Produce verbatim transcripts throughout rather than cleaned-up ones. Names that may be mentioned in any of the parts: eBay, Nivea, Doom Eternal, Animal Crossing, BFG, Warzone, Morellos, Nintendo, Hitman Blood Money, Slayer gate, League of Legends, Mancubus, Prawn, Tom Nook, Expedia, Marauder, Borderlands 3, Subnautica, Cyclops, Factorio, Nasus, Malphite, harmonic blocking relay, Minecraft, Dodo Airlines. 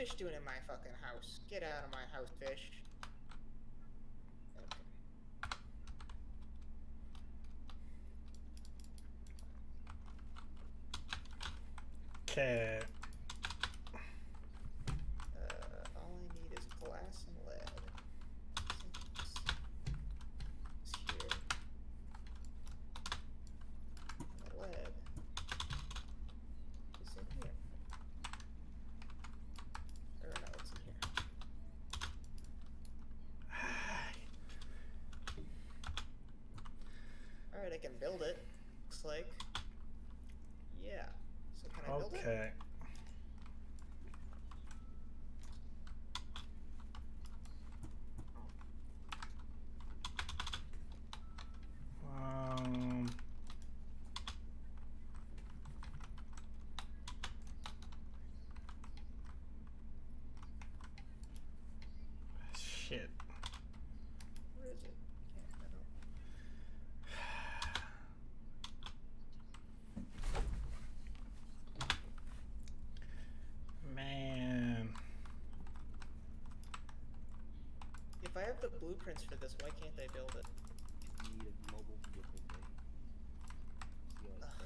fish doing in my fucking house? Get out of my house, fish. Okay. Okay. Uh, all I need is glass and lead. It's here. And lead. It's in here. Or no, it's in here. All right, I can build it. Looks like. Yeah. So can I build it? Okay. Um. Shit. Where is it? Can't remember. Man. If I have the blueprints for this, why can't I build it? You need a mobile vehicle bay. Ugh.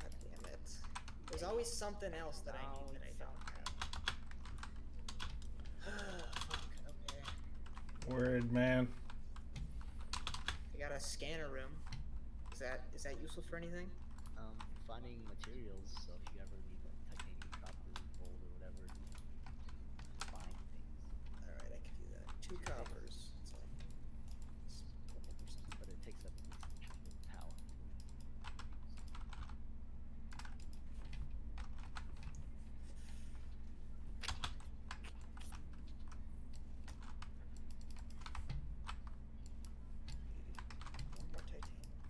God damn it. There's always something else that I need that I don't have. Fuck, okay. Word, man. I got a scanner room. Is that is that useful for anything? Um, finding materials, so if you ever need like titanium, copper, gold, or whatever, find things. Alright, I can do that. Two coppers. It's like, it's four percent, but it takes up power. One more titanium.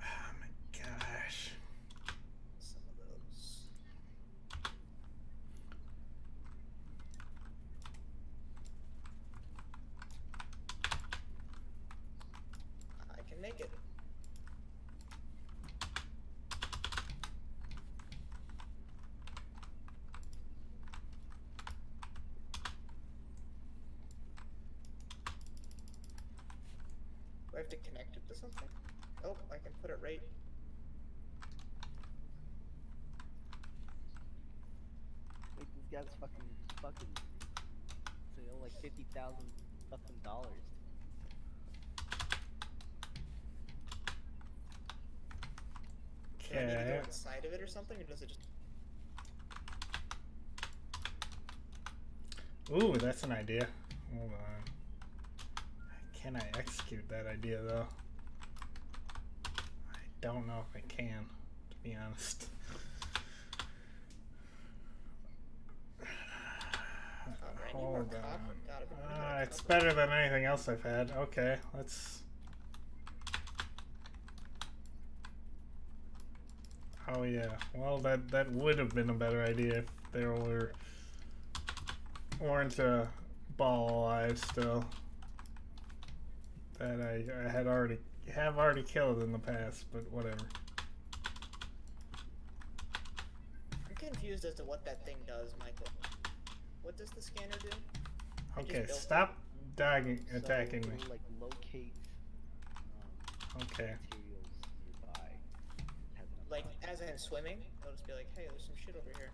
Oh my gosh. Some of those. I can make it. Do I have to connect it to something? Oh, I can put it right. Wait, this guy's fucking, fucking, so you owe like fifty thousand fucking dollars. Do I need to go Okay. inside of it or something, or does it just? Ooh, that's an idea. Hold on. Can I execute that idea though? I don't know if I can, to be honest. Right, Hold on. Copper, be uh, it's copper. Better than anything else I've had. Okay, let's. Oh yeah. Well, that that would have been a better idea if there were weren't a ball alive still. That I, I had already have already killed in the past, but whatever. I'm confused as to what that thing does, Michael. What does the scanner do? I okay, stop dogging, attacking so, me. Like locate. Um, okay. Materials nearby. Like as I'm swimming, I'll just be like, "Hey, there's some shit over here."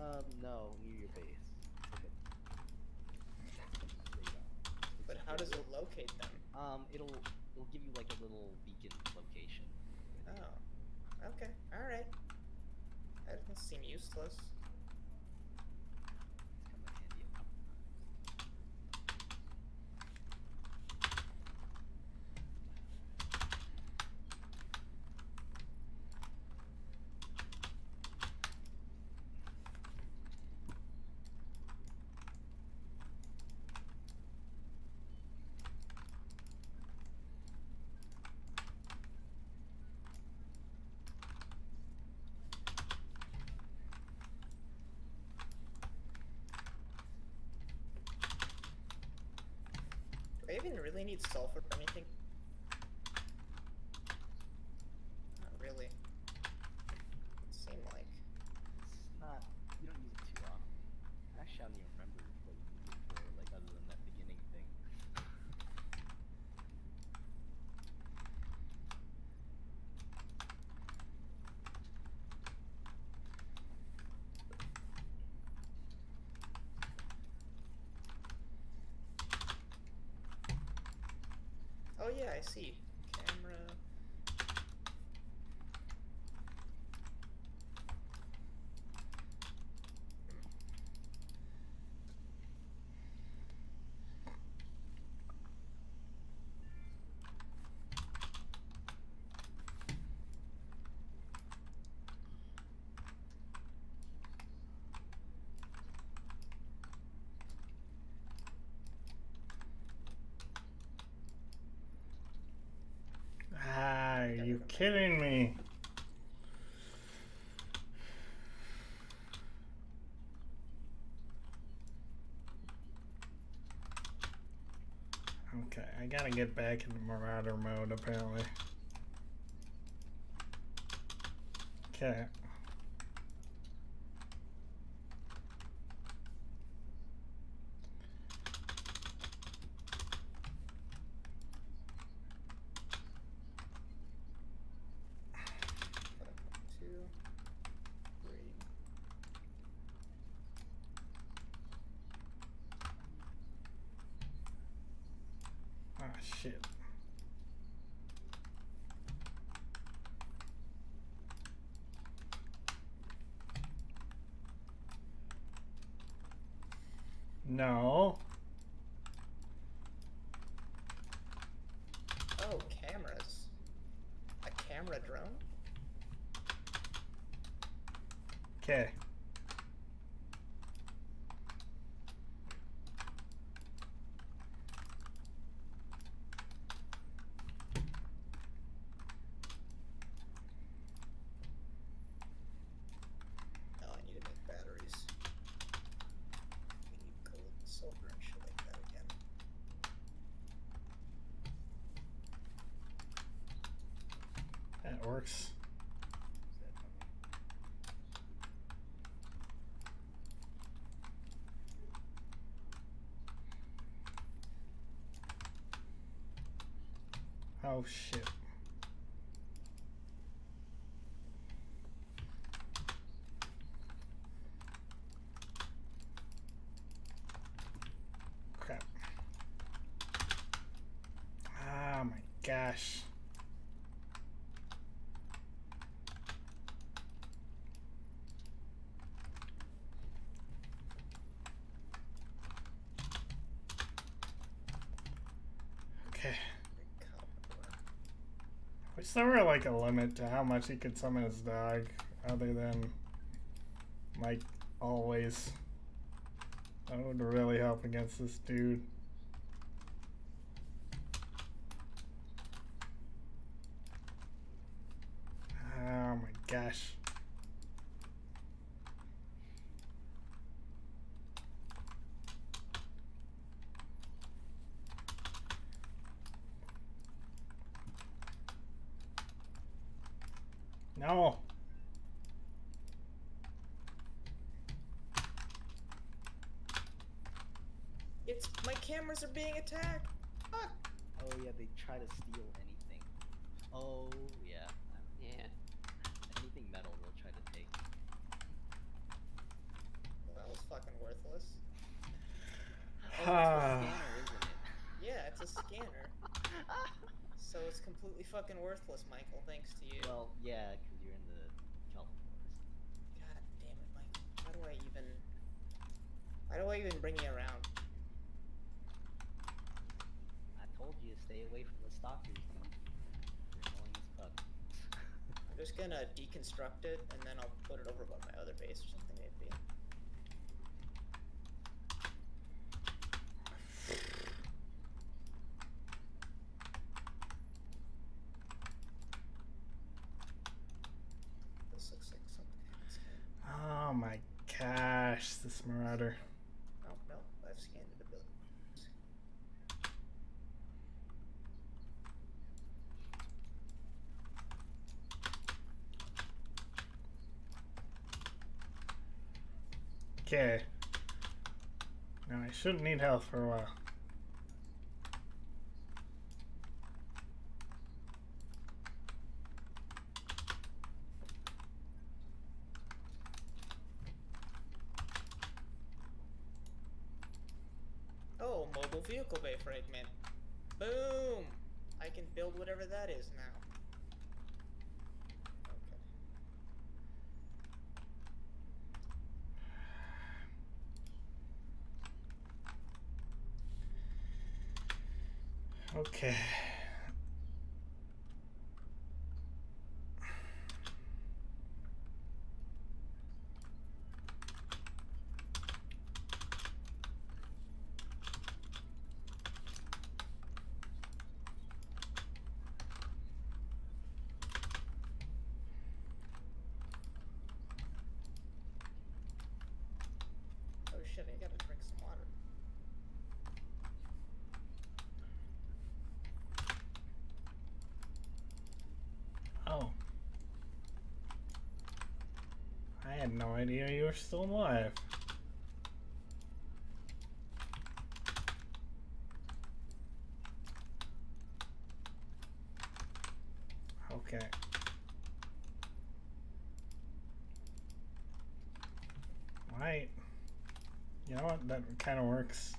Um, no, near your base. Okay. But how does it locate them? Um, it'll it'll give you like a little beacon location. Oh, okay, all right. That doesn't seem useless. It's come in handy. Do I even really need sulfur for anything? Not really. It seemed like. It's not. You don't use it too often. yeah, I see. Camera. Killing me. Okay, I gotta get back into Marauder mode apparently. Okay. No. Oh, cameras. A camera drone? Okay. Works. Oh shit. Crap. Ah, my gosh. There were like a limit to how much he could summon his dog, other than like always. That would really help against this dude. Oh my gosh. No. It's my cameras are being attacked. Fuck. Oh yeah, they try to steal anything. Oh yeah. Yeah. Anything metal they'll try to take. Well, that was fucking worthless. Oh, uh. It's a scanner, isn't it? Yeah, it's a scanner. So it's completely fucking worthless, Michael, thanks to you. Well, yeah, because you're in the California forest. God damn it, Michael. How do I even... Why do I even bring you around? I told you to stay away from the stalkers, dude. They're annoying as fuck. I'm just gonna deconstruct it, and then I'll put it over above my other base or something, maybe. This Marauder. Oh no, I've scanned the building. Okay. Now I shouldn't need health for a while. Vehicle bay fragment. Boom! I I can build whatever that is now. Okay. Okay. I had no idea you were still alive. Okay. Alright. You know what? That kind of works.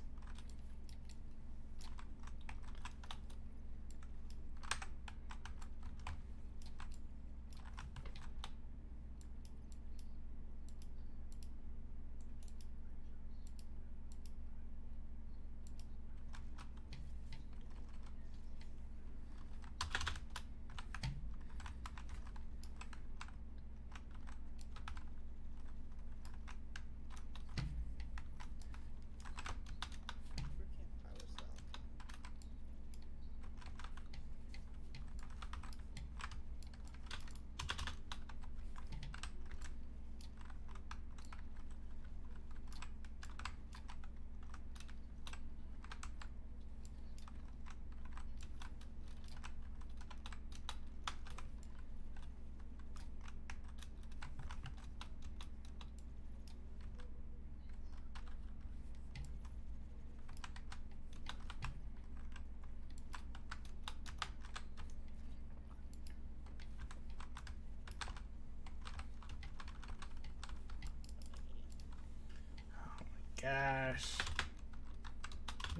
Gosh.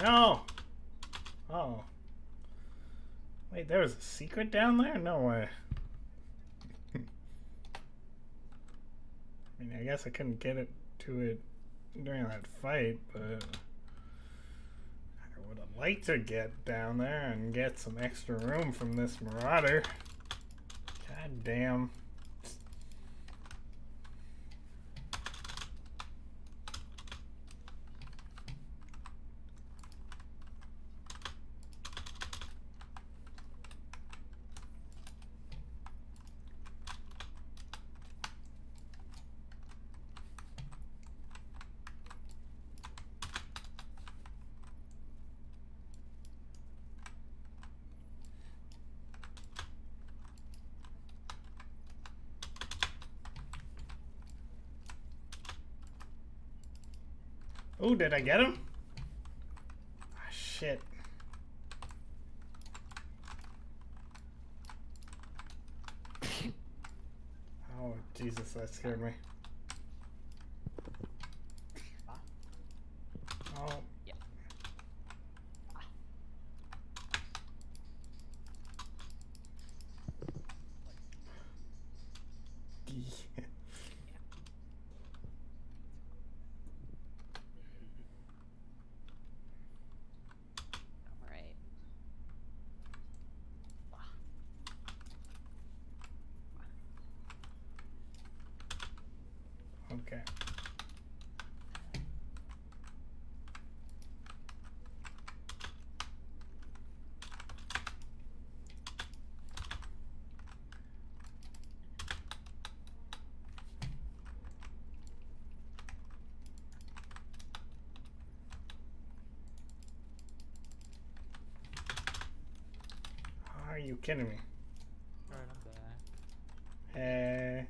No! Oh. Wait, there was a secret down there? No way. I mean, I guess I couldn't get it to it during that fight, but I would have liked to get down there and get some extra room from this Marauder. God damn. Ooh, did I get him? Ah, shit. Oh, Jesus, that scared me. Oh. Okay. Are you kidding me? Hey.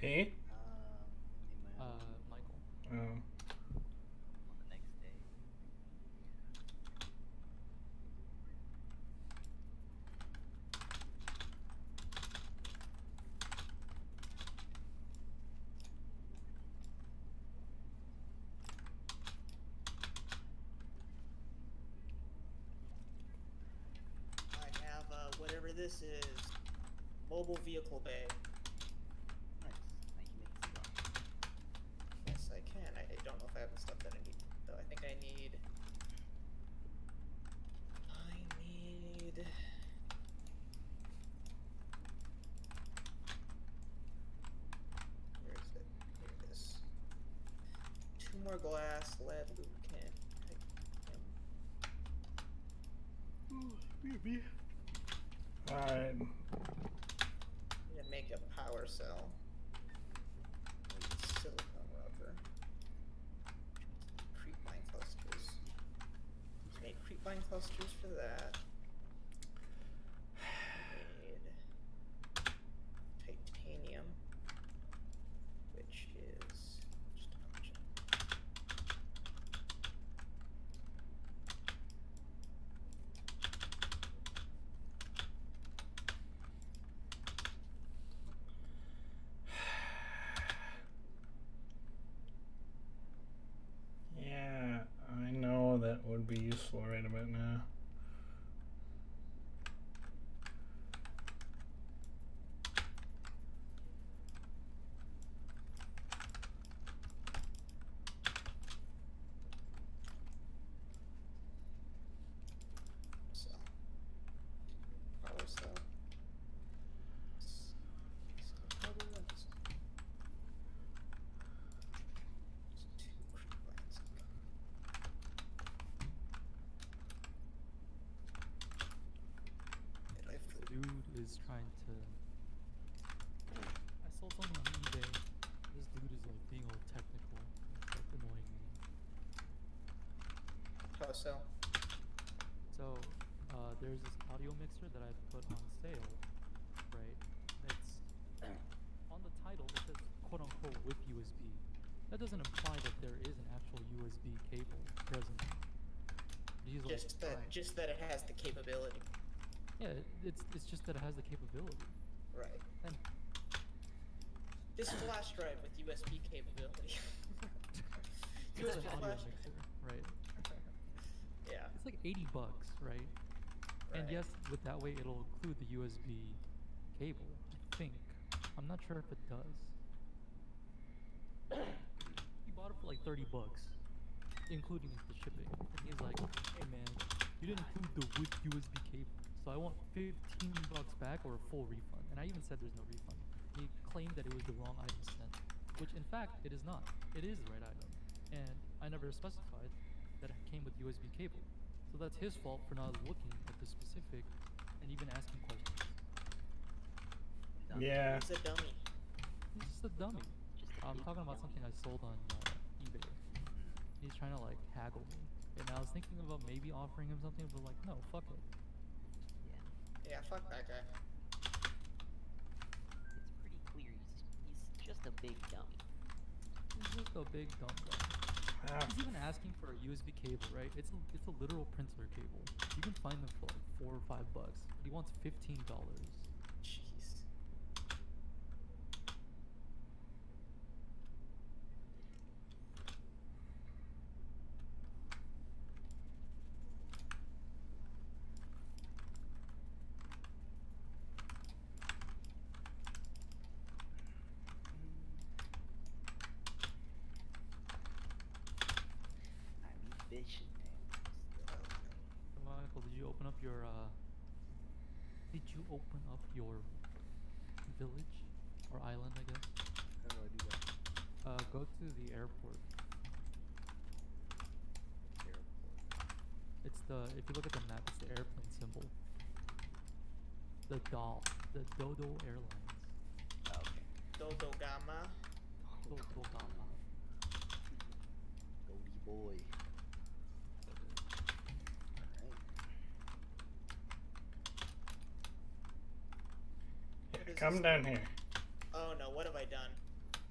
Hey? Uh, Michael. Oh. This is mobile vehicle bay. Nice. I can make this block. Yes, I can. I, I don't know if I have the stuff that I need, though. I think I need. I need. Where is it? Here it is. Two more glass, lead, lubricant. Ooh, baby. Alright. I'm gonna make a power cell. With silicone rubber. Creep line clusters. Let's make creep line clusters for that. I need titanium, which is just a bunch be useful right about now. So, power cell. Two creeplines. Dude is trying to. I saw something on eBay. This dude is like being all technical. It's like annoying me. How so? So, uh, there's this audio mixer that I put on sale, right? It's on the title. It says "quote unquote" with U S B. That doesn't imply that there is an actual U S B cable present. These just like, that, right. Just that it has the capability. Yeah, it's it's just that it has the capability. Right. And this flash drive with U S B capability. U S B flash drive. Right. Yeah. It's like eighty bucks, right? Right? And yes, with that way it'll include the U S B cable, I think. I'm not sure if it does. He bought it for like thirty bucks, including the shipping. And he's like, "Hey man, you didn't include the wood U S B cable. So I want fifteen bucks back or a full refund." And I even said there's no refund. He claimed that it was the wrong item sent, which in fact it is not. It is the right item. And I never specified that it came with U S B cable. So that's his fault for not looking at the specific and even asking questions. Yeah. He's a dummy. He's just a dummy. Just a I'm talking about dummy. Something I sold on uh, eBay. He's trying to like haggle me. And I was thinking about maybe offering him something, but like, no, fuck it. Yeah, fuck that guy. It's pretty clear he's, he's just a big dummy. He's just a big dumb guy. Ah. He's even asking for a U S B cable, right? It's a, it's a literal printer cable. You can find them for like four or five bucks. But he wants fifteen dollars. Jeez. Your uh did you open up your village or island, I guess? How do I do that? Uh go to the airport. Airport. It's the if you look at the map, it's the airplane symbol. The doll the Dodo Airlines. Oh, okay. Dodo Gamma. Dodo Gamma. Dodie boy. Come down here. Oh no, what have I done?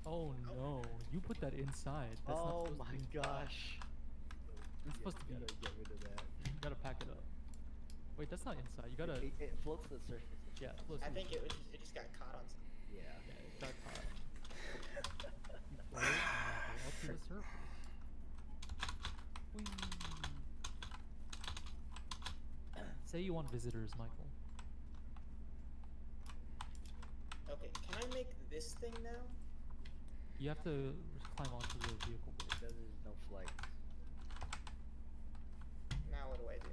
Oh no, you put that inside. That's oh not my gosh. It's supposed to be. You gotta get rid of that. You gotta pack it up. Wait, that's not inside. You gotta. It, it floats to the surface. Yeah, it floats I to think it, was, it just got caught on something. Yeah. Yeah, it got caught. You float and up to the surface. Whee. Say you want visitors, Michael. Okay, can I make this thing now? You have to climb onto the vehicle. There's no flight. Now what do I do?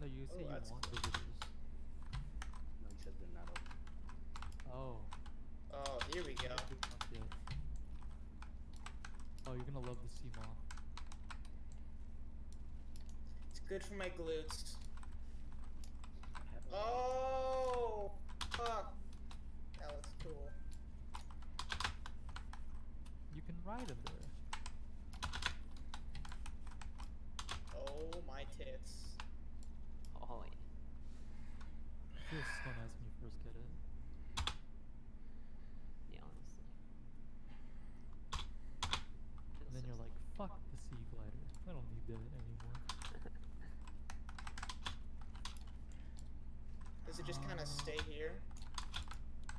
No, you say oh, you want cool. visitors. No, he said they're not open. Oh. Oh, here we go. Oh, you're gonna love the Seamoth. It's good for my glutes. Oh! Fuck! That looks cool. You can ride him there. Oh my tits. Oh yeah. It feels so nice when you first get it. Yeah, honestly. And then so you're so like, fuck fun. The sea glider. I don't need that anymore. Does it just kind of stay here?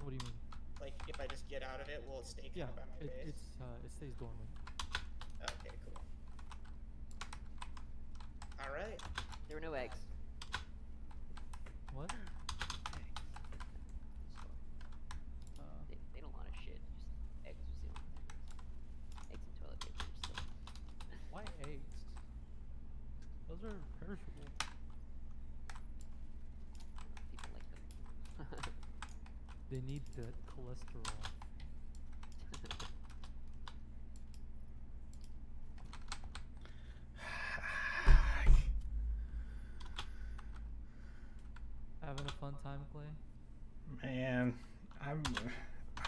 What do you mean? Like, if I just get out of it, will it stay kind yeah, of by my it, base? It's, uh, it stays dormant. Okay, cool. Alright. There were no eggs. What? Eggs. Uh, they, they don't want a shit. Just eggs was the only thing. Eggs and toilet paper and stuff. Why eggs? Those are perishable. People like them. They need the cholesterol. Having a fun time, Clay? Man, I'm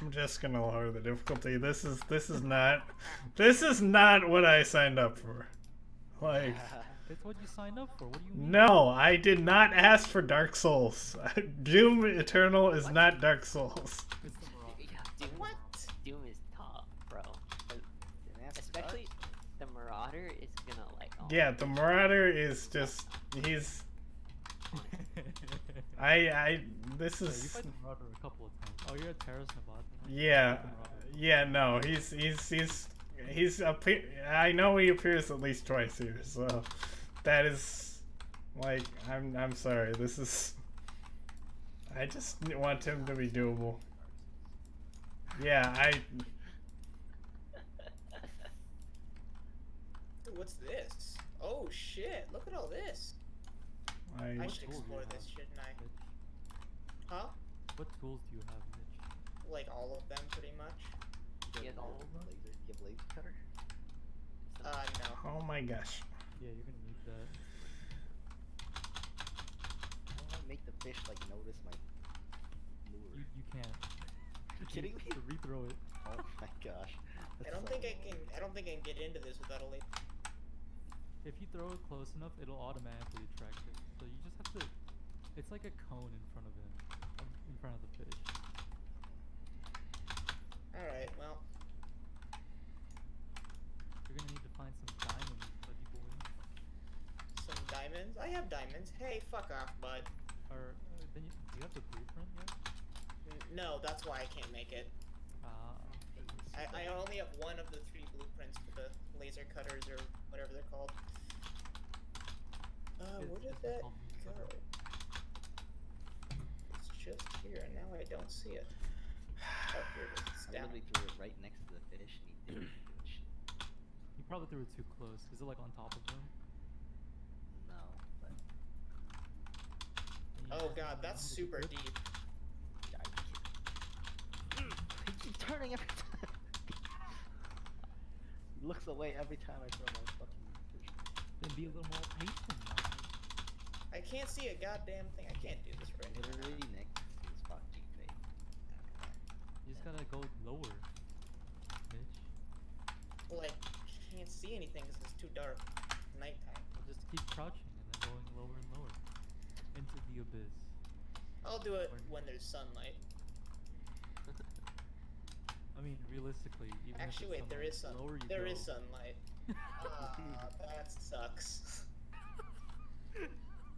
I'm just gonna lower the difficulty. This is this is not this is not what I signed up for. Like that's what you signed up for. What do you mean? No, I did not ask for Dark Souls. Doom Eternal is what? Not Dark Souls. It's the yeah, Doom, what? Doom is top, bro. Especially the Marauder is gonna like. Oh, yeah, the Marauder is just he's. I I this is. You fight the Marauder a couple of times. Oh, you're at Terrace, Nevada. Yeah, yeah, no, he's he's he's. He's appear. I know he appears at least twice here, so that is like I'm. I'm sorry. This is. I just want him to be doable. Yeah, I. Dude, what's this? Oh shit! Look at all this. I, I should explore this, shouldn't I? Huh? What tools do you have, Mitch? Like all of them, pretty much. He has all of them. Do you have laser cutter? Uh, no. Oh my gosh. Yeah, you're gonna need that. I don't want to make the fish, like, notice my lure. You, you can't. Are you kidding me? To re-throw it. Oh my gosh. That's I don't so... think I can, I don't think I can get into this without a laser. If you throw it close enough, it'll automatically attract it. So you just have to, it's like a cone in front of him, in front of the fish. Alright, well. You're gonna need to find some diamonds, buddy boy. Some diamonds? I have diamonds. Hey, fuck off, bud. Or, uh, then you, do you have the blueprint yet? No, that's why I can't make it. Uh, I, I only have one of the three blueprints for the laser cutters or whatever they're called. Uh, where did that go? It's just here, and now I don't see it. Oh, here it is. I literally threw it right next to the fish and he didn't fish. You probably threw it too close. Is it like on top of him? No, but... Oh god, that's super deep. Yeah, I keep... I keep turning every time. He looks away every time I throw my fucking fish. Then be a little more patient, man. I can't see a goddamn thing. I can't do this right now. Literally next to this fucking deep. You just gotta go lower, bitch. Well, I can't see anything because it's too dark. Nighttime. We'll just keep crouching and then going lower and lower. Into the abyss. I'll do it or... when there's sunlight. I mean, realistically, even actually, wait, there is sun. There go. is sunlight. Ah, uh, that sucks.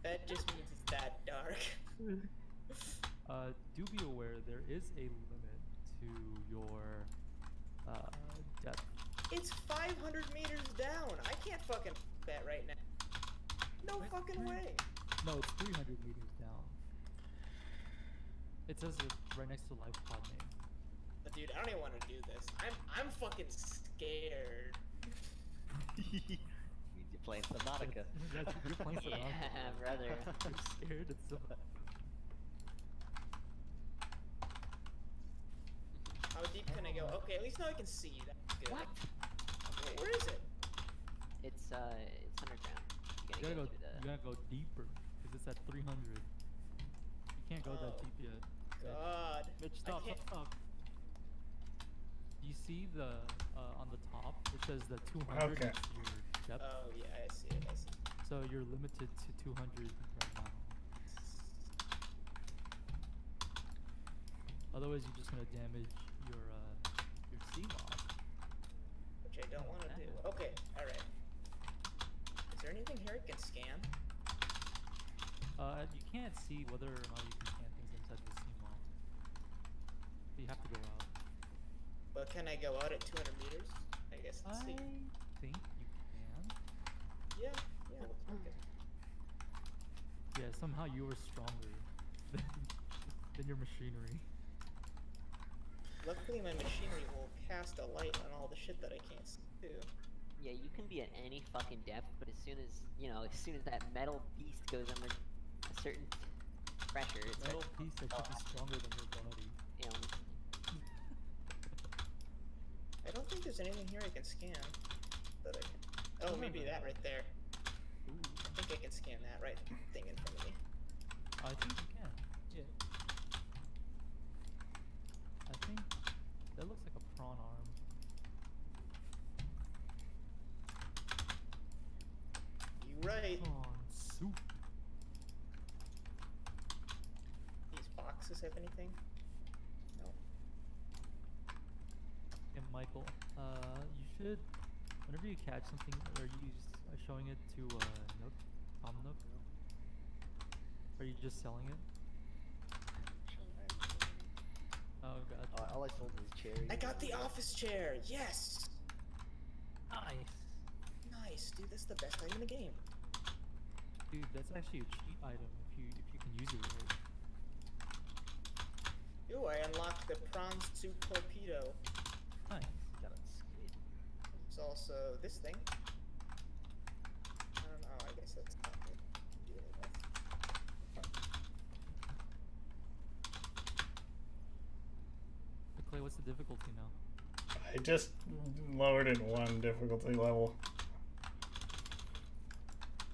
That just means it's that dark. uh, do be aware, there is a limit to your uh, depth. It's five hundred meters down. I can't fucking bet right now. No what? fucking way. No, it's three hundred meters down. It says it's right next to the live pod name. But dude, I don't even want to do this. I'm I'm fucking scared. You're playing Subnautica. That's, you're playing Subnautica. Yeah, brother. I'm scared of Subnautica. How deep can I go? Okay, at least now I can see. That's good. What? Okay, where is it? It's uh, it's underground. You gotta, you gotta go. go the... You gotta go deeper, cause it's at three hundred. You can't go oh, that deep yet. God. Mitch, stop, stop, stop. You see the uh, on the top? It says the two hundred. Okay. Is your depth. Oh yeah, I see it. I see. So you're limited to two hundred right now. Otherwise, you're just gonna damage your uh, your Seamoth. Which I don't want to do. Okay, all right. Is there anything here I can scan? Uh, you can't see whether or not you can scan things inside the Seamoth. But you have to go out. But can I go out at two hundred meters? I guess. Let's I see. think you can. Yeah. Yeah. Let's okay. Yeah. Somehow you were stronger than, than your machinery. Luckily, my machinery will cast a light on all the shit that I can't see too. Yeah, you can be at any fucking depth, but as soon as you know, as soon as that metal beast goes under a certain pressure, it's metal like, piece that oh, could be stronger than your body. You know, I don't think there's anything here I can scan. But I can... Oh, maybe that right there. Ooh. I think I can scan that right thing in front of me. I think you can. Yeah. I think that looks like a prawn arm. You right. Prawn soup. These boxes have anything? No. And Michael, uh, you should, whenever you catch something, are you just showing it to uh, Nook, Tom Nook? Are you just selling it? Oh god. Oh, all I sold was cherries. I got the office chair. Yes. Nice. Nice, dude. That's the best item in the game. Dude, that's actually a cheap item if you if you can use it right. Ooh, I unlocked the prawn soup torpedo. Nice. Got a squid. There's also this thing. I don't know. I guess that's not good. Do it anyway. Clay, what's the difficulty now? I just lowered it one difficulty level.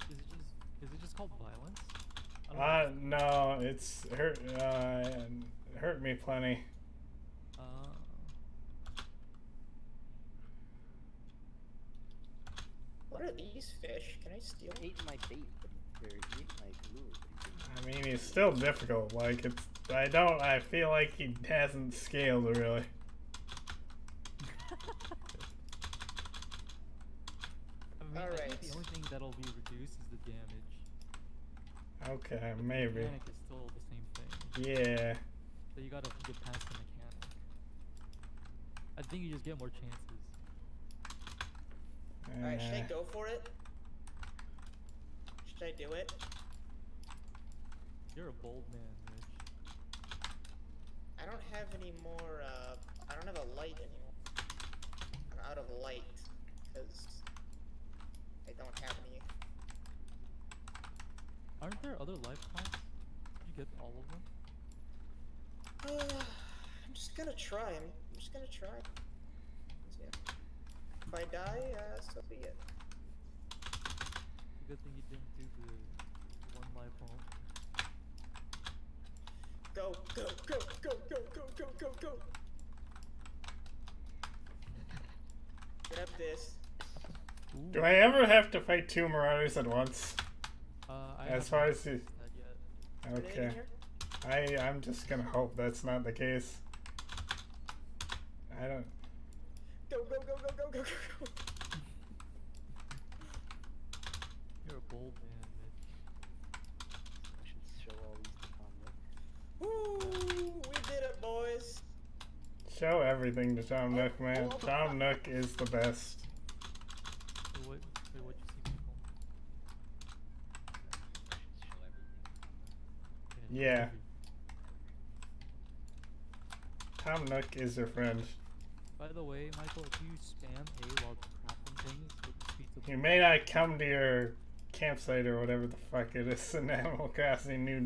Is it just? Is it just called violence? Ah, uh, no. It's hurt. Uh, hurt me plenty. Uh. What are these fish? Can I steal? Eat my bait, or eat my glue. I mean, it's still difficult. Like it's, I don't. I feel like he hasn't scaled really. I mean, all right. I think the only thing that'll be reduced is the damage. Okay, but maybe. The mechanic is still the same thing. Yeah. So you gotta get past the mechanic. I think you just get more chances. Uh, Alright, should I go for it? Should I do it? You're a bold man, Rich. I don't have any more, uh... I don't have a light anymore. I'm out of light, because I don't have any. Aren't there other life pods? Did you get all of them? Uh, I'm just gonna try. I'm just gonna try. Yeah. If I die, uh, so be it. Good thing you didn't do the one life home. Go, go, go, go, go, go, go, go, go! Grab this. Ooh. Do I ever have to fight two Marauders at once? Uh, I as far as the... That yet. Okay. I, I'm just gonna hope that's not the case. I don't. Go go go go go go go go. You're a bold man, bitch. I should show all these to Tom Nook. Woo! We did it, boys. Show everything to Tom Nook, man. Tom Nook is the best. Wait, wait, wait, what'd you see, people? I should show everything. Yeah. Tom Nook is your friend. By the way, Michael, if you spam A while crafting things, it you may not come to your campsite or whatever the fuck it is in Animal Crossing New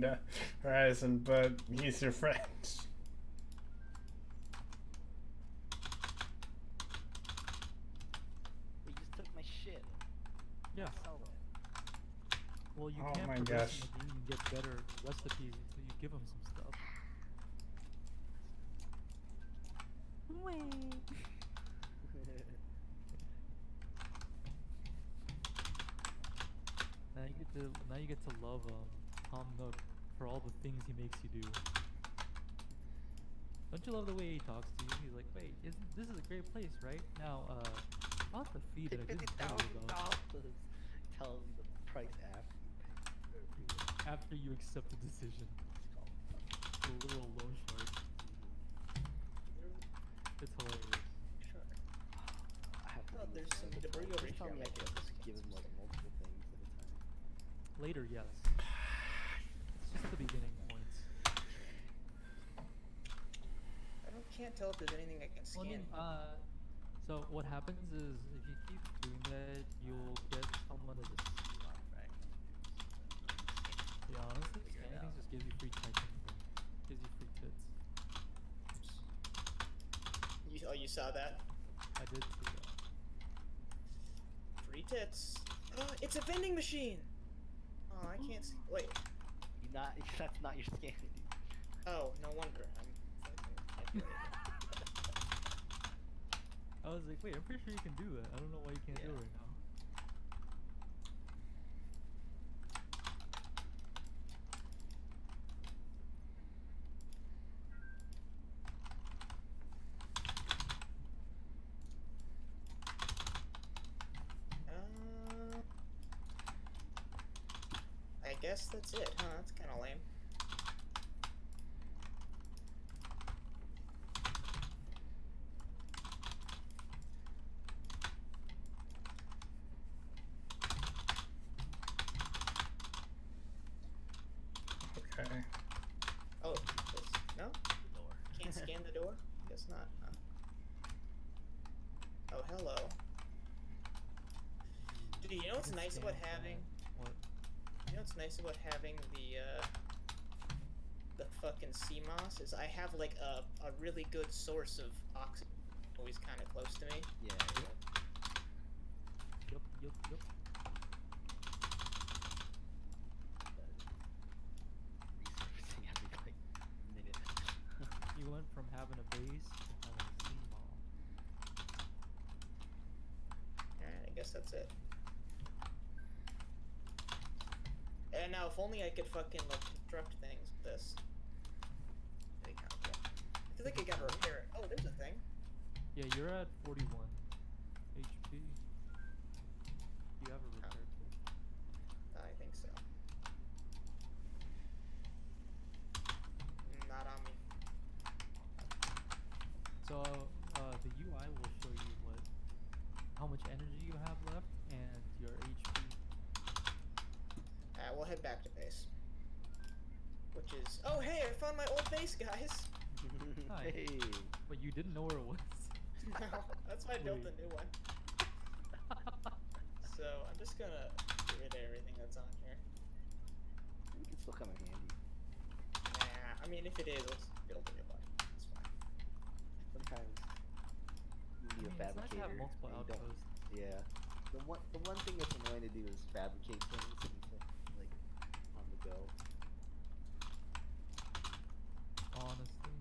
Horizon, but he's your friend. We just took my shit. Yeah. Well, you oh can't my gosh. The game and get better recipes until you give him some stuff. Wait. Now you get to now you get to love um, Tom Nook for all the things he makes you do. Don't you love the way he talks to you? He's like, wait, isn't, this is a great place, right? Now, uh, about the feed and a good tell Tell him the price after. After you accept the decision. A little loan shark. It's hilarious. Sure. I have thought there's some debris over here. I guess just give him like multiple things at a time. Later, yes. It's just the beginning points. I don't can't tell if there's anything I can scan. Well, uh, so what happens is if you keep doing that, you'll get someone to just. Yeah, honestly, anything just gives you free tech. Gives you free tits. You, oh, you saw that? I did see that. Free tits. Uh, it's a vending machine! Oh, I can't see. Wait. You're not, that's not your scan. Oh, no wonder. I'm, I was like, wait, I'm pretty sure you can do that. I don't know why you can't yeah. do it right now. I guess that's it, huh? That's kind of lame. Okay. Oh, this, no? The door. Can't scan the door? Guess not, huh? Oh, hello. Dude, you know what's nice about having... What? You know what's nice about having the uh, the fucking Seamoth is I have like a, a really good source of oxygen always kind of close to me. Yeah. Yep. Yep. Yep. Resurfacing every like minute. You went from having a base to having a Seamoth. All right. I guess that's it. And now, if only I could fucking like construct things with this. I feel like I gotta repair it. Oh, there's a thing. Yeah, you're at forty-one H P. Do you have a repair kit? Oh. I think so. Not on me. So uh, the U I will show you what, how much energy you have left and your H P. Alright, we'll head back to base. Which is... Oh, hey! I found my old base, guys! Hi. Hey. But you didn't know where it was? No, that's why I built a new one. So, I'm just gonna get rid of everything that's on here. I think it's still coming handy. Nah, I mean, if it is, let's build a new one. It's fine. Sometimes... You need I mean, a fabricator. Have multiple outposts. Yeah. The one, the one thing that's annoying to do is fabricate things. Honestly.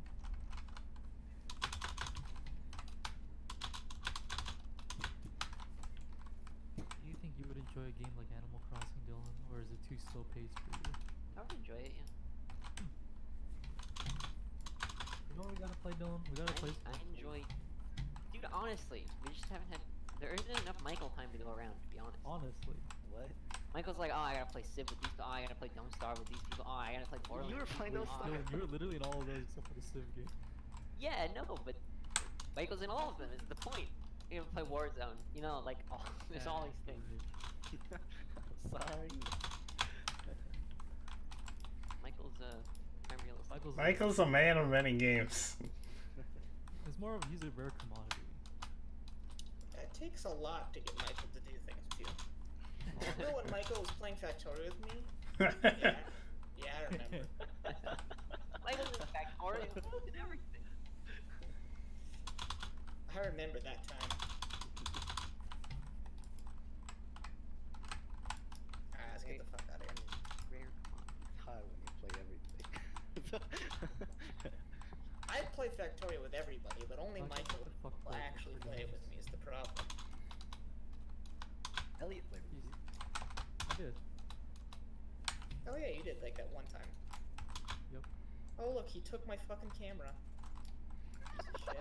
Do you think you would enjoy a game like Animal Crossing, Dylan, or is it too slow paced for you? I would enjoy it, yeah. You know what we gotta play, Dylan? We gotta I, play I enjoy Dude, honestly, we just haven't had. There isn't enough Michael time to go around, to be honest. Honestly, what? Michael's like, oh, I gotta play Civ with these people. Oh, I gotta play Don't Starve with these people. Oh, I gotta play Borderlands. You were playing Don't Starve. You were literally in all of those except for the Civ game. Yeah, no, but Michael's in all of them. Is the point? You know, play Warzone. You know, like, oh, there's yeah, all these things. Sorry. Michael's a. I'm realistic. Michael's, Michael's a man of many games. It's more of he's a rare commodity. It takes a lot to get Michael to do things too. I remember when Michael was playing Factorio with me? Yeah, yeah, I remember. Michael was in Factorio and everything. I remember that time. Alright, let's get the fuck out of here. Rare commodity. When you play everything. I play Factorio with everybody, but only Michael will actually play it with me is the problem. Elliot played with me. I did. Oh yeah, you did like that one time. Yep. Oh look, he took my fucking camera.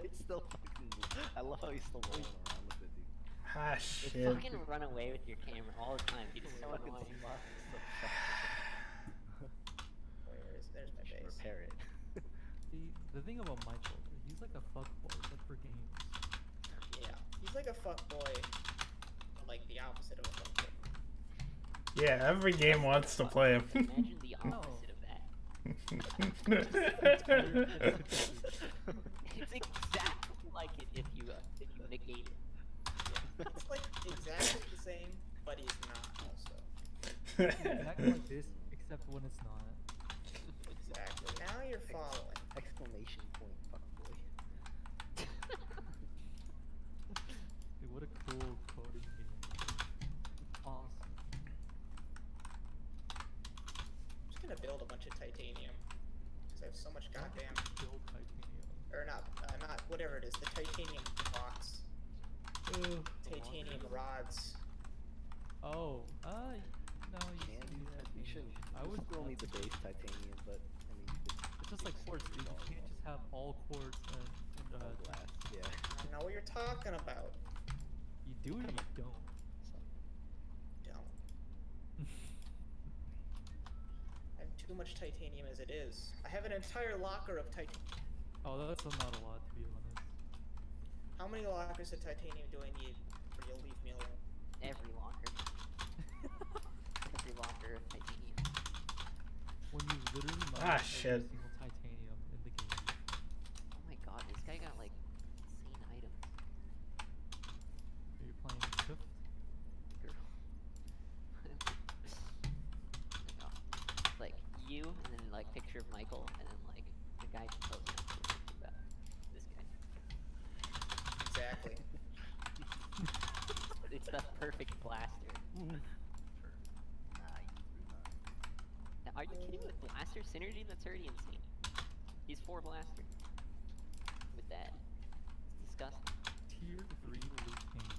It's still fucking... I love how he's still rolling around with it, dude. Ah shit. You fucking run away with your camera all the time. He's so annoying. Where is... There's my base. Repair it. The, the thing about Michael, he's like a fuckboy, but for games. Yeah, he's like a fuckboy, but like the opposite of a fuckboy. Yeah, every game That's wants to play him. Imagine the opposite of that. It's exactly like it if you, uh, if you negate it. Yeah. It's like exactly the same, but he's not also. It's exactly like this, except when it's not. Exactly. Now you're following. Exclamation point, fuckboy. Dude, what a cool coding game. Awesome. I'm just gonna build a bunch of titanium. Because I have so much goddamn. Build titanium. Or not, uh, not, whatever it is. The titanium blocks. Ooh. Titanium rods. Oh, uh. No, you can't do that. You shouldn't. I would still need the base titanium, but I mean, it's just like quartz. You can't just have all quartz and, and uh, glass. Yeah. I don't know what you're talking about. You do or you don't. Don't. I have too much titanium as it is. I have an entire locker of titanium. Oh, that's not a lot to be honest. How many lockers of titanium do I need for you to leave me alone? Every locker. Locker of titanium. When you literally mine ah, every single titanium in the game. Oh my god, this guy got like insane items. Are you playing Shift? Girl. Oh like you, and then like picture of Michael, and then like the guy posing about this guy. Exactly. It's the perfect blaster. Are you kidding with blaster synergy? That's already insane. He's four blaster. With that. It's disgusting. Tier three looping.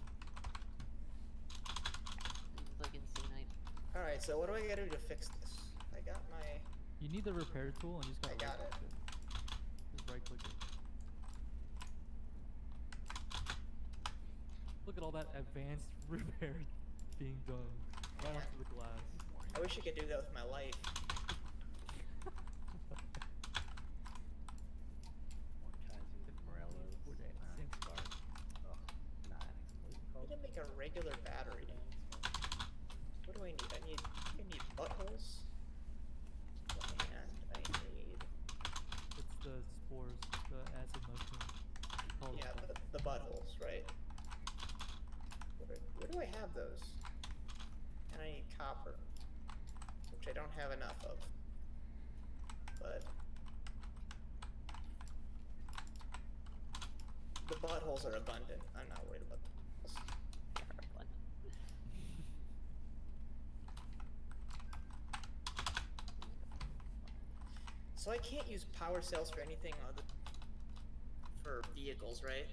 This is like insane item. Alright, so what do I gotta do to fix this? I got my... You need the repair tool and you just gotta I right got click it. it. Just right click it. Look at all that advanced repair being done. Right onto the glass. I wish I could do that with my life. Morellos. Oh, nah, I need to make a regular battery. What do I need? I need I need buttholes. And I need it's the spores, the acid mushroom. Yeah, the, the buttholes, right? What are, where do I have those? And I need copper, which I don't have enough of. But the buttholes are abundant. I'm not worried about the buttholes. They're abundant. So I can't use power cells for anything other than for vehicles, right?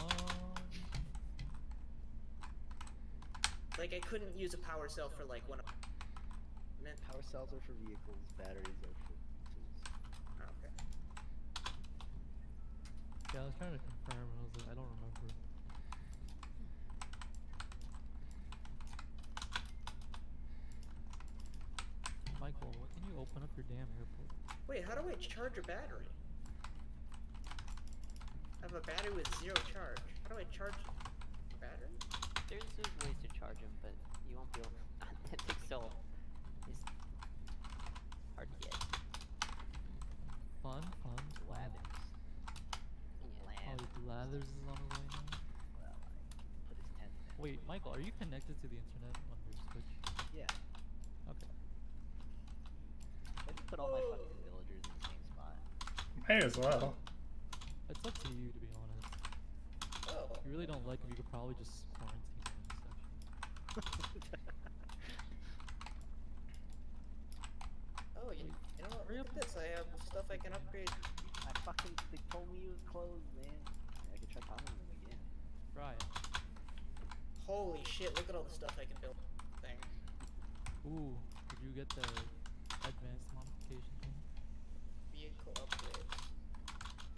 Um. Like I couldn't use a power cell for like one of them. Power cells are for vehicles, batteries are for tools. Okay. Yeah, I was trying to confirm. I was like, I don't remember. Michael, what can you open up your damn airport? Wait, how do I charge a battery? I have a battery with zero charge. How do I charge a battery? There's, there's ways to charge them, but you won't be able to. That takes so long. It's hard to get. Fun, fun. Lathers. Yeah. Lathers. Oh, Lathers is on the way now? Well, I put his tent in. Wait, Michael, are you connected to the internet on your Switch? Yeah. Okay. I just put all my fucking villagers in the same spot. May as well. It's up to you, to be honest. Oh. You really don't like it, you could probably just quarantine one section. Oh, you, you know what? Look at this. I have stuff I can upgrade. I fucking they told me it was closed, man. I could try calling them again. Right. Holy shit! Look at all the stuff I can build. Thing. Ooh, did you get the advanced modification thing? Vehicle upgrades.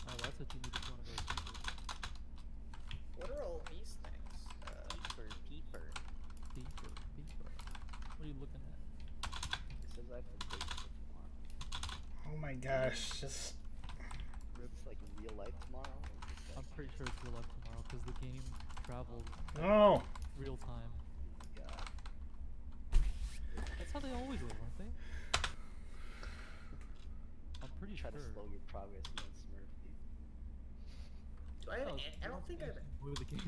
Oh, that's what you need if you want to go deeper. What are all these things? Uh, deeper, deeper. Deeper, deeper. What are you looking at? It says I have to date tomorrow. Oh my gosh, just... Rips like real life tomorrow? I'm pretty sure it's real life tomorrow, because the game travels oh. real time. Oh my god. That's how they always live, aren't they? I'm pretty sure. Try to slow your progress against Smurf. I, oh, I don't think I've the game.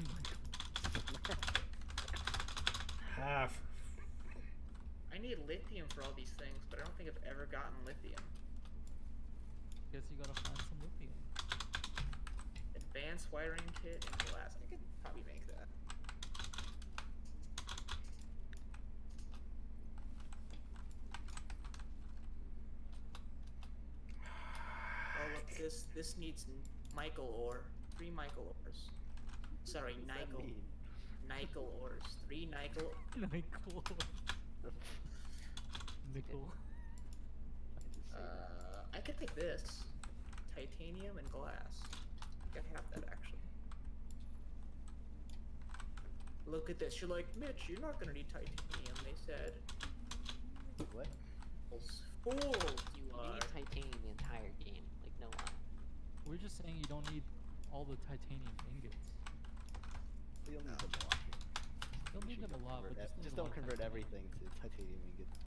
Half. I need lithium for all these things, but I don't think I've ever gotten lithium. Guess you gotta find some lithium. Advanced wiring kit and glass. I could probably make that. Oh look, this this needs Michael ore. Three Michael ores. Sorry, Nikel. Nikel ores. Three Nikel. Nikel. Nickel. Uh, I could take this. Titanium and glass. I think I have that actually. Look at this. You're like, Mitch, you're not gonna need titanium, they said. What? Fools. Fools you are. You need titanium the entire game. Like, no one. We're just saying you don't need all the titanium ingots. So you'll need no. them a lot. You'll need them a lot, but just, just don't convert everything to titanium ingots.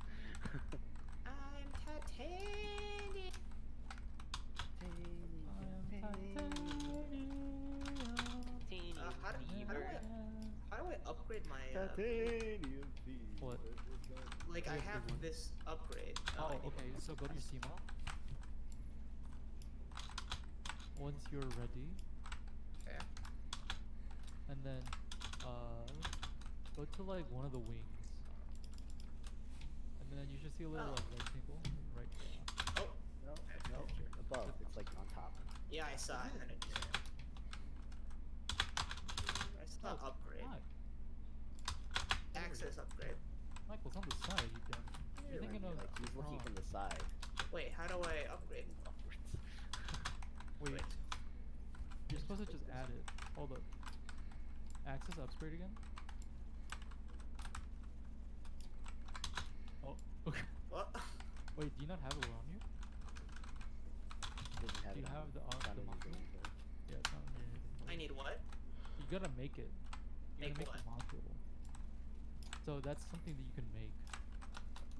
I'm titanium. Titanium. Titanium. Titanium. Uh, how, do, how, do I, how do I upgrade my uh, titanium? What? Like I have this upgrade. Oh, oh okay. So go to your Seamoth. Once you're ready. Okay. And then, uh, go to like one of the wings. And then you should see a little oh. like rectangle right there. Oh, no, no, above. It's like on top. Yeah, I saw it. And it I saw oh, upgrade. Access upgrade. Michael's on the side, you dumb. You're thinking of like he's looking from the side. Wait, how do I upgrade? Wait, you're supposed to just add it. Hold up. Access upgrade again? Oh, okay. What? Wait, do you not have it on you? Do you have the option? Yeah, it's not on. I need what? You gotta make it. You gotta make a module. So that's something that you can make.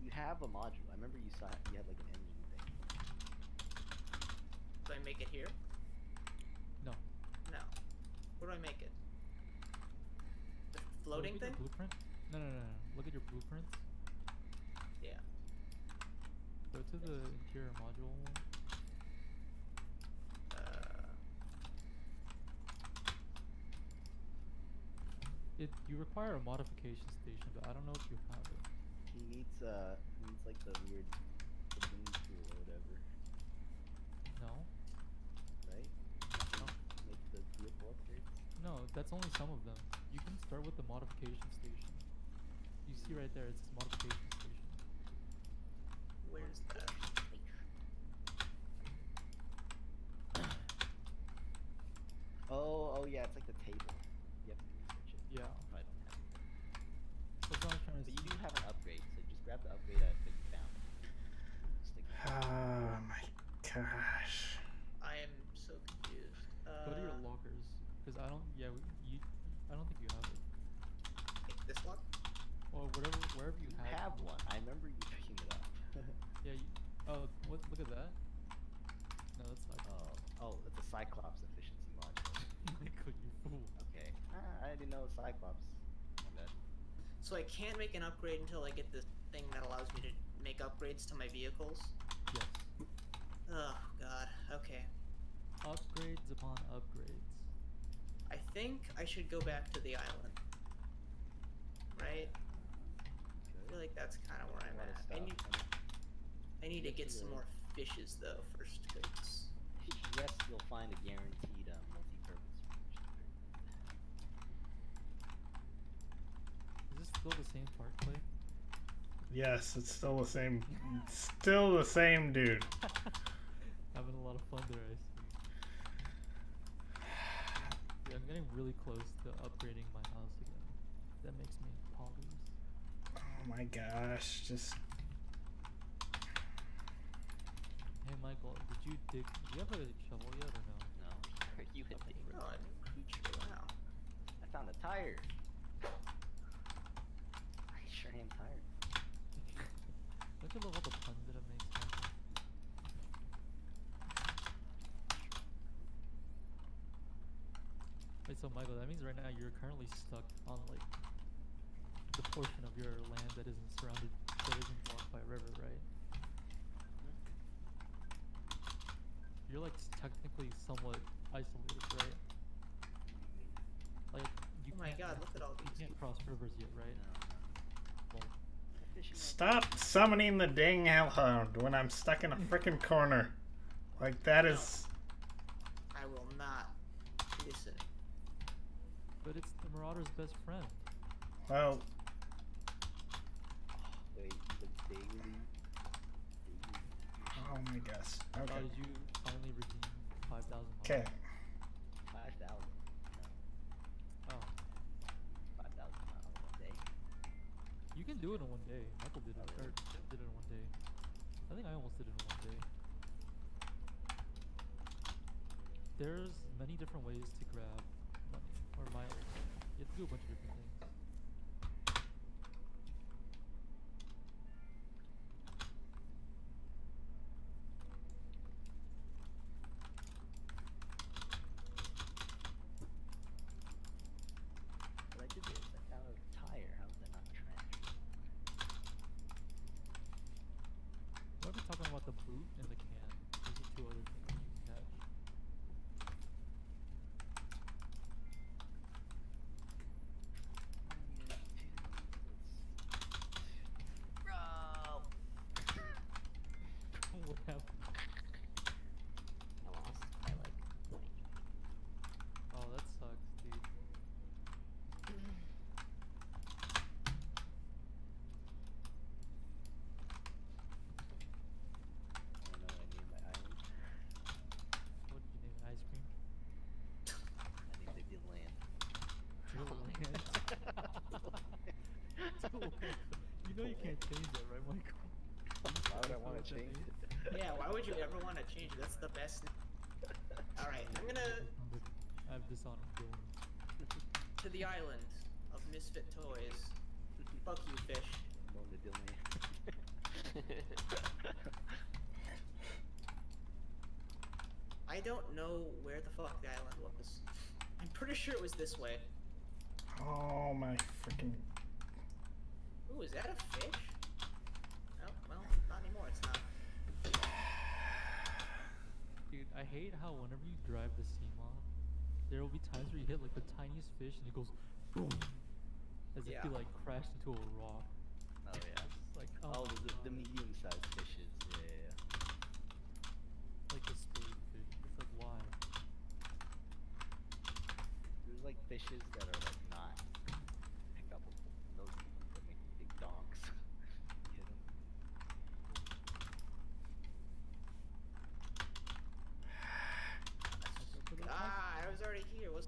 You have a module. I remember you saw it. You had like an engine. Do I make it here? No. No. Where do I make it? The floating thing? Look at your blueprint. No, no, no, no. Look at your blueprints. Yeah. Go to the interior module one. Uh. It. You require a modification station, but I don't know if you have it. He needs uh. He needs like the weird thing tool or whatever. No. Right? No. Make the vehicle upgrades? No, that's only some of them. You can start with the modification station. You see right there, it says modification station. Where's that? Yeah, it's like the table. You have to research it. Yeah. But I don't have it. So but you do have an upgrade, so just grab the upgrade that you found. Oh my gosh. I am so confused. Uh, Go to your lockers, because I don't. Yeah, you. I don't think you have it. This lock? Or whatever, wherever you, you have. have one. I remember you picking it up. Yeah. You, oh, what? Look at that. No, that's not. Oh, oh, it's a Cyclops efficiency module. Could you fool? Okay. Ah, I didn't know Cyclops. So I can't make an upgrade until I get this thing that allows me to make upgrades to my vehicles. Yes. Oh God. Okay. Upgrades upon upgrades. I think I should go back to the island. Right? I feel like that's kind of where I'm at. I need, I need to get some more fishes though first. Cause... Yes, you'll find a guaranteed um, multi-purpose fish. Is this still the same park play? Yes, it's still the same. It's still the same dude. Having a lot of fun there, I see. Yeah, I'm getting really close to upgrading my house again. That makes me pause. Oh my gosh, just... Hey Michael, did you dig? Do you have a shovel yet or no? No. Are you a digger? Oh, a new creature, wow. I found a tire. I sure am tired. Look at all the puns that it makes. Wait, so Michael, that means right now you're currently stuck on like the portion of your land that isn't surrounded, that isn't blocked by a river, right? You're like technically somewhat isolated, right? Like you oh my god, look at all these. You can't cross rivers yet, right? No. Well, stop summoning the dang hellhound when I'm stuck in a frickin' corner. Like that no. is. I will not listen. But it's the Marauder's best friend. Well. Wait, the daily. Oh my gosh. Okay. How did you finally redeem five thousand? Okay. five thousand. Oh. five thousand in one day. You can do it in one day. Michael did it, or did it in one day. I think I almost did it in one day. There's many different ways to grab money or miles. You have to do a bunch of different things. You know you can't change that, right, Michael? Why would I want to change it? Yeah, why would you ever want to change it? That's the best. Alright, I'm gonna... I have this on going. To the island of misfit toys. Fuck you, fish. I'm going to Dylan. I don't know where the fuck the island was. I'm pretty sure it was this way. Oh my freaking... Ooh, is that a fish? Oh, well, not anymore, it's not. Dude, I hate how whenever you drive the Seamoth, there will be times where you hit like the tiniest fish and it goes boom. As yeah. if you like crashed into a rock. Oh yeah. It's like, oh, oh the, the medium sized fishes, yeah, yeah, yeah. Like the spade fish, it's like why? There's like fishes that are like not. Ah, I was already here. What's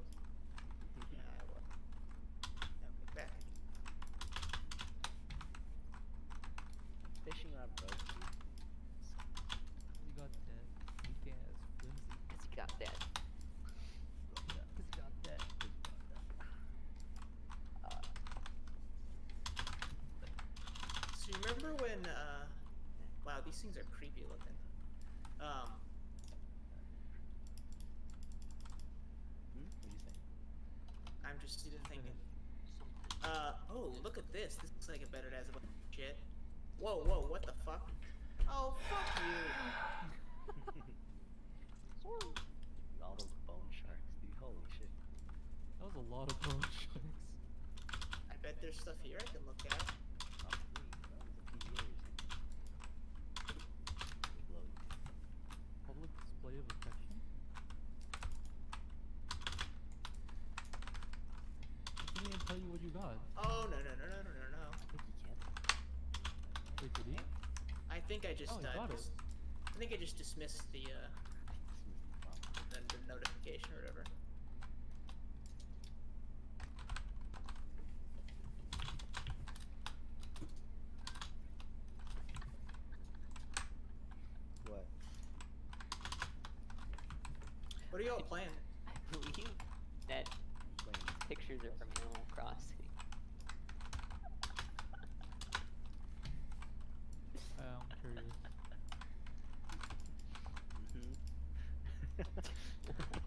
So you remember when, uh, wow, these things are creepy looking. Um, hmm? What do you think? I'm just even thinking. Uh, oh, look at this. This looks like it better as a bunch of shit. Whoa, whoa, what the fuck? Oh, fuck you! All those bone sharks, dude. Holy shit. That was a lot of bone sharks. I bet there's stuff here I can look at. Public display of affection? I can't even tell you what you got. Oh, no, no, no, no, no, no, no. I think you can't. Wait, did he? I think I just, oh, uh, just I think I just dismissed the, uh, the, the notification or whatever. What? What are y'all playing? I believe that these pictures are from Animal Crossing. Oh, I'm curious.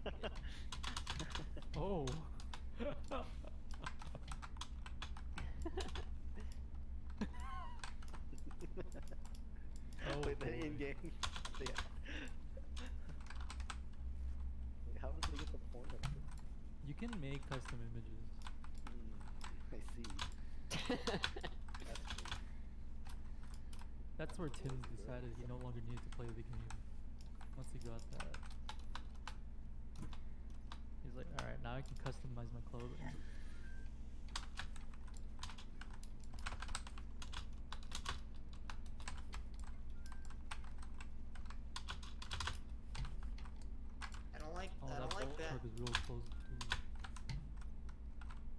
Mm-hmm. Oh. Oh. Wait, that in-game. Yeah. Wait, how did they get the porn up? You can make custom images. Mm, I see. That's cool. That's where Tim decided he no longer needed to play the game. Once he got that, he's like, alright, now I can customize my clothing. I don't like oh, I that. Don't that like that. Is real close to.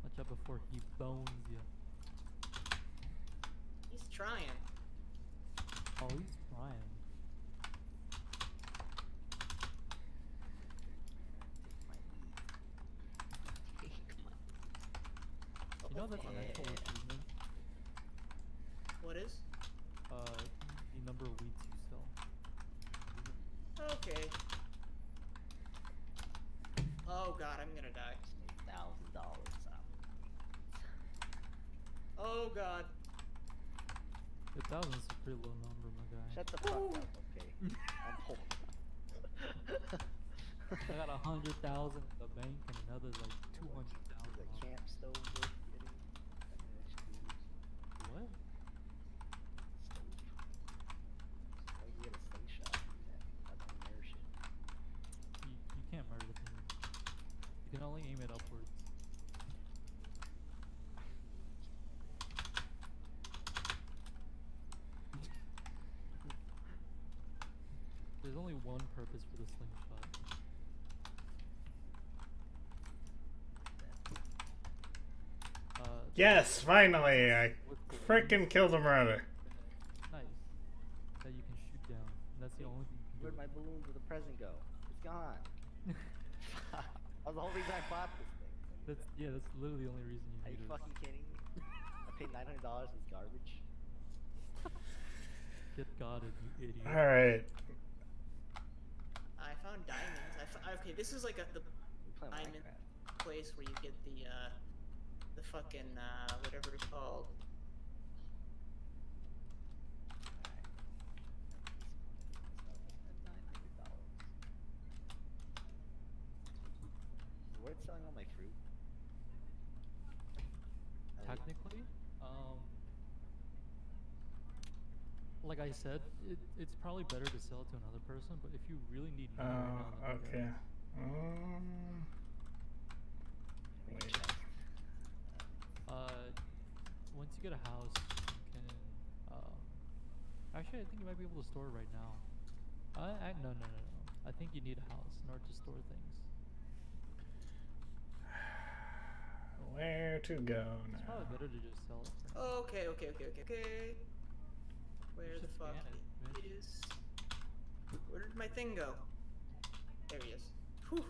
Watch out before he bones you. He's trying. Oh, he's Brian. Take my lead. Take my lead. You know that's an actual achievement. What is? Uh, the number of weeds you sell. Okay. Oh god, I'm gonna die. Thousand dollars. Oh god. A thousand's a pretty low number, my guy. Shut the fuck Ooh. up, okay. I'm poor. I got a hundred thousand in the bank and another like two hundred thousand. The camp stove worth getting? What? Stove. Why you get a slingshot from that? I don't murder shit. You, you can't murder the thing. You can only aim it upwards. There's only one purpose for the slingshot. Uh, yes, finally! I frickin' killed a marauder. Nice. That you can shoot down. That's the only thing you can do. Where'd my balloon with the present go? It's gone. That was the whole reason I bought this thing. That's, yeah, that's literally the only reason you did it. Are you fucking kidding me? I paid nine hundred dollars in garbage. Get guarded, you idiot. Alright. I found diamonds. I f okay, this is like a the diamond Minecraft. place where you get the uh, the fucking uh, whatever it's called. Is it worth selling all my fruit? Technically, um, like I said, it, it's probably better to sell it to another person, but if you really need money uh, right now, okay. Um, wait. Uh, once you get a house, you can, uh, actually I think you might be able to store it right now. I, I, no, no, no, no. I think you need a house in order to store things. Where to go now? It's probably better to just sell it. Oh, okay, okay, okay, okay, okay. Where the fuck it, is... Where did my thing go? There he is. Whew.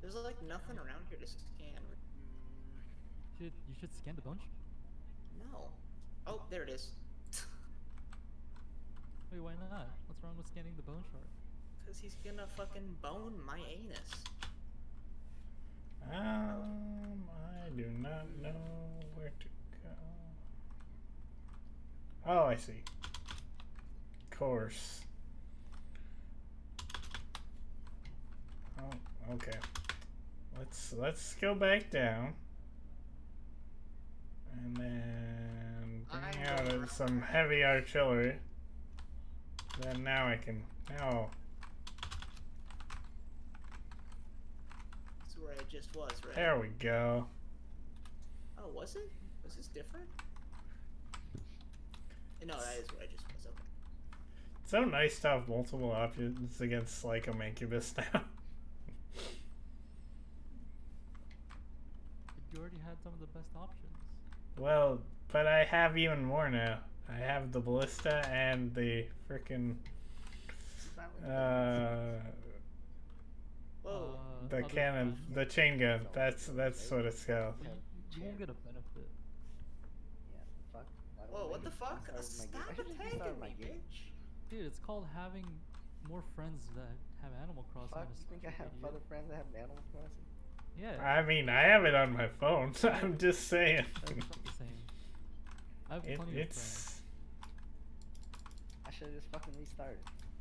There's like nothing around here to scan. Should, you should scan the bunch. No. Oh, there it is. Wait, why not? What's wrong with scanning the bone shard? Because he's gonna fucking bone my anus. Um, I do not know where to go. Oh, I see. Of course. Oh, okay. Let's let's go back down. And then bring out some heavy artillery. Then now I can now. That's where I just was, right? There we go. Oh, was it? Was this different? No, that is where I just was. Okay. It's so nice to have multiple options against like a Mancubus now. You already had some of the best options. Well, but I have even more now. I have the ballista and the frickin' uh, Whoa. the cannon, guns. the chain gun. That's that's what it's called. You, you won't get a benefit. Yeah, fuck. Whoa, what the fuck? Stop attacking me, bitch. Dude, it's called having more friends that have Animal Crossing. Fuck, you think I have other friends that have Animal Crossing? Yeah. I mean, I have it on my phone. So I'm just saying. That's not the same. I have plenty it, it's... of friends. I should've just fucking restarted.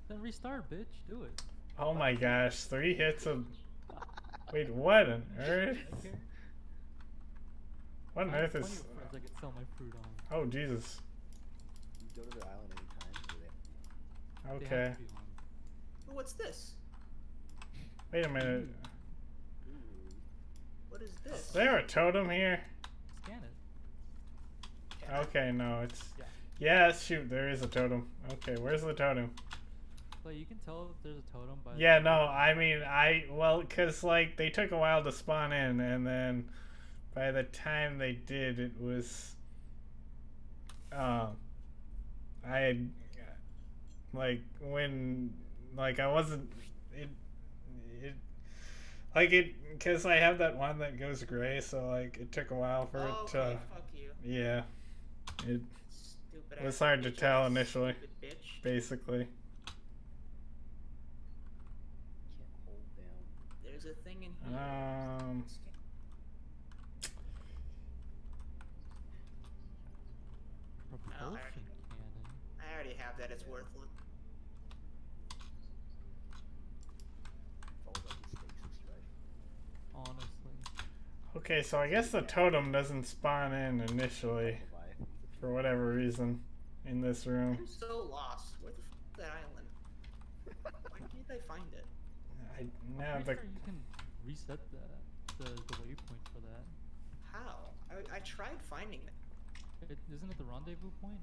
Then restart, bitch. Do it. Oh my gosh, three hits of... Wait, what on earth? What on earth is... I could sell my fruit on. Oh, Jesus. You go to the island anytime, do they? Okay. They oh, what's this? Wait a minute. Ooh. What is this? Is there a totem here? Scan it. Okay, no, it's... Yeah. yeah, shoot, there is a totem. Okay, where's the totem? Well, you can tell there's a totem by... Yeah, no, I mean, I... Well, because, like, they took a while to spawn in, and then by the time they did, it was... Um... I had... Like, when... Like, I wasn't... It... It... Like, it... Because I have that one that goes gray, so, like, it took a while for oh, it to... Okay, fuck you. Yeah. It stupid was hard to tell initially, bitch. basically. Can't hold down. There's a thing in here. Um, no, I, already, I already have that. It's worthless. Honestly. Okay, so I guess the totem doesn't spawn in initially, for whatever reason, in this room. I'm so lost. Where the fuck is that island? Why can't they find it? I no, but sure you can reset that, the the waypoint for that. How? I I tried finding it. it isn't it the rendezvous point?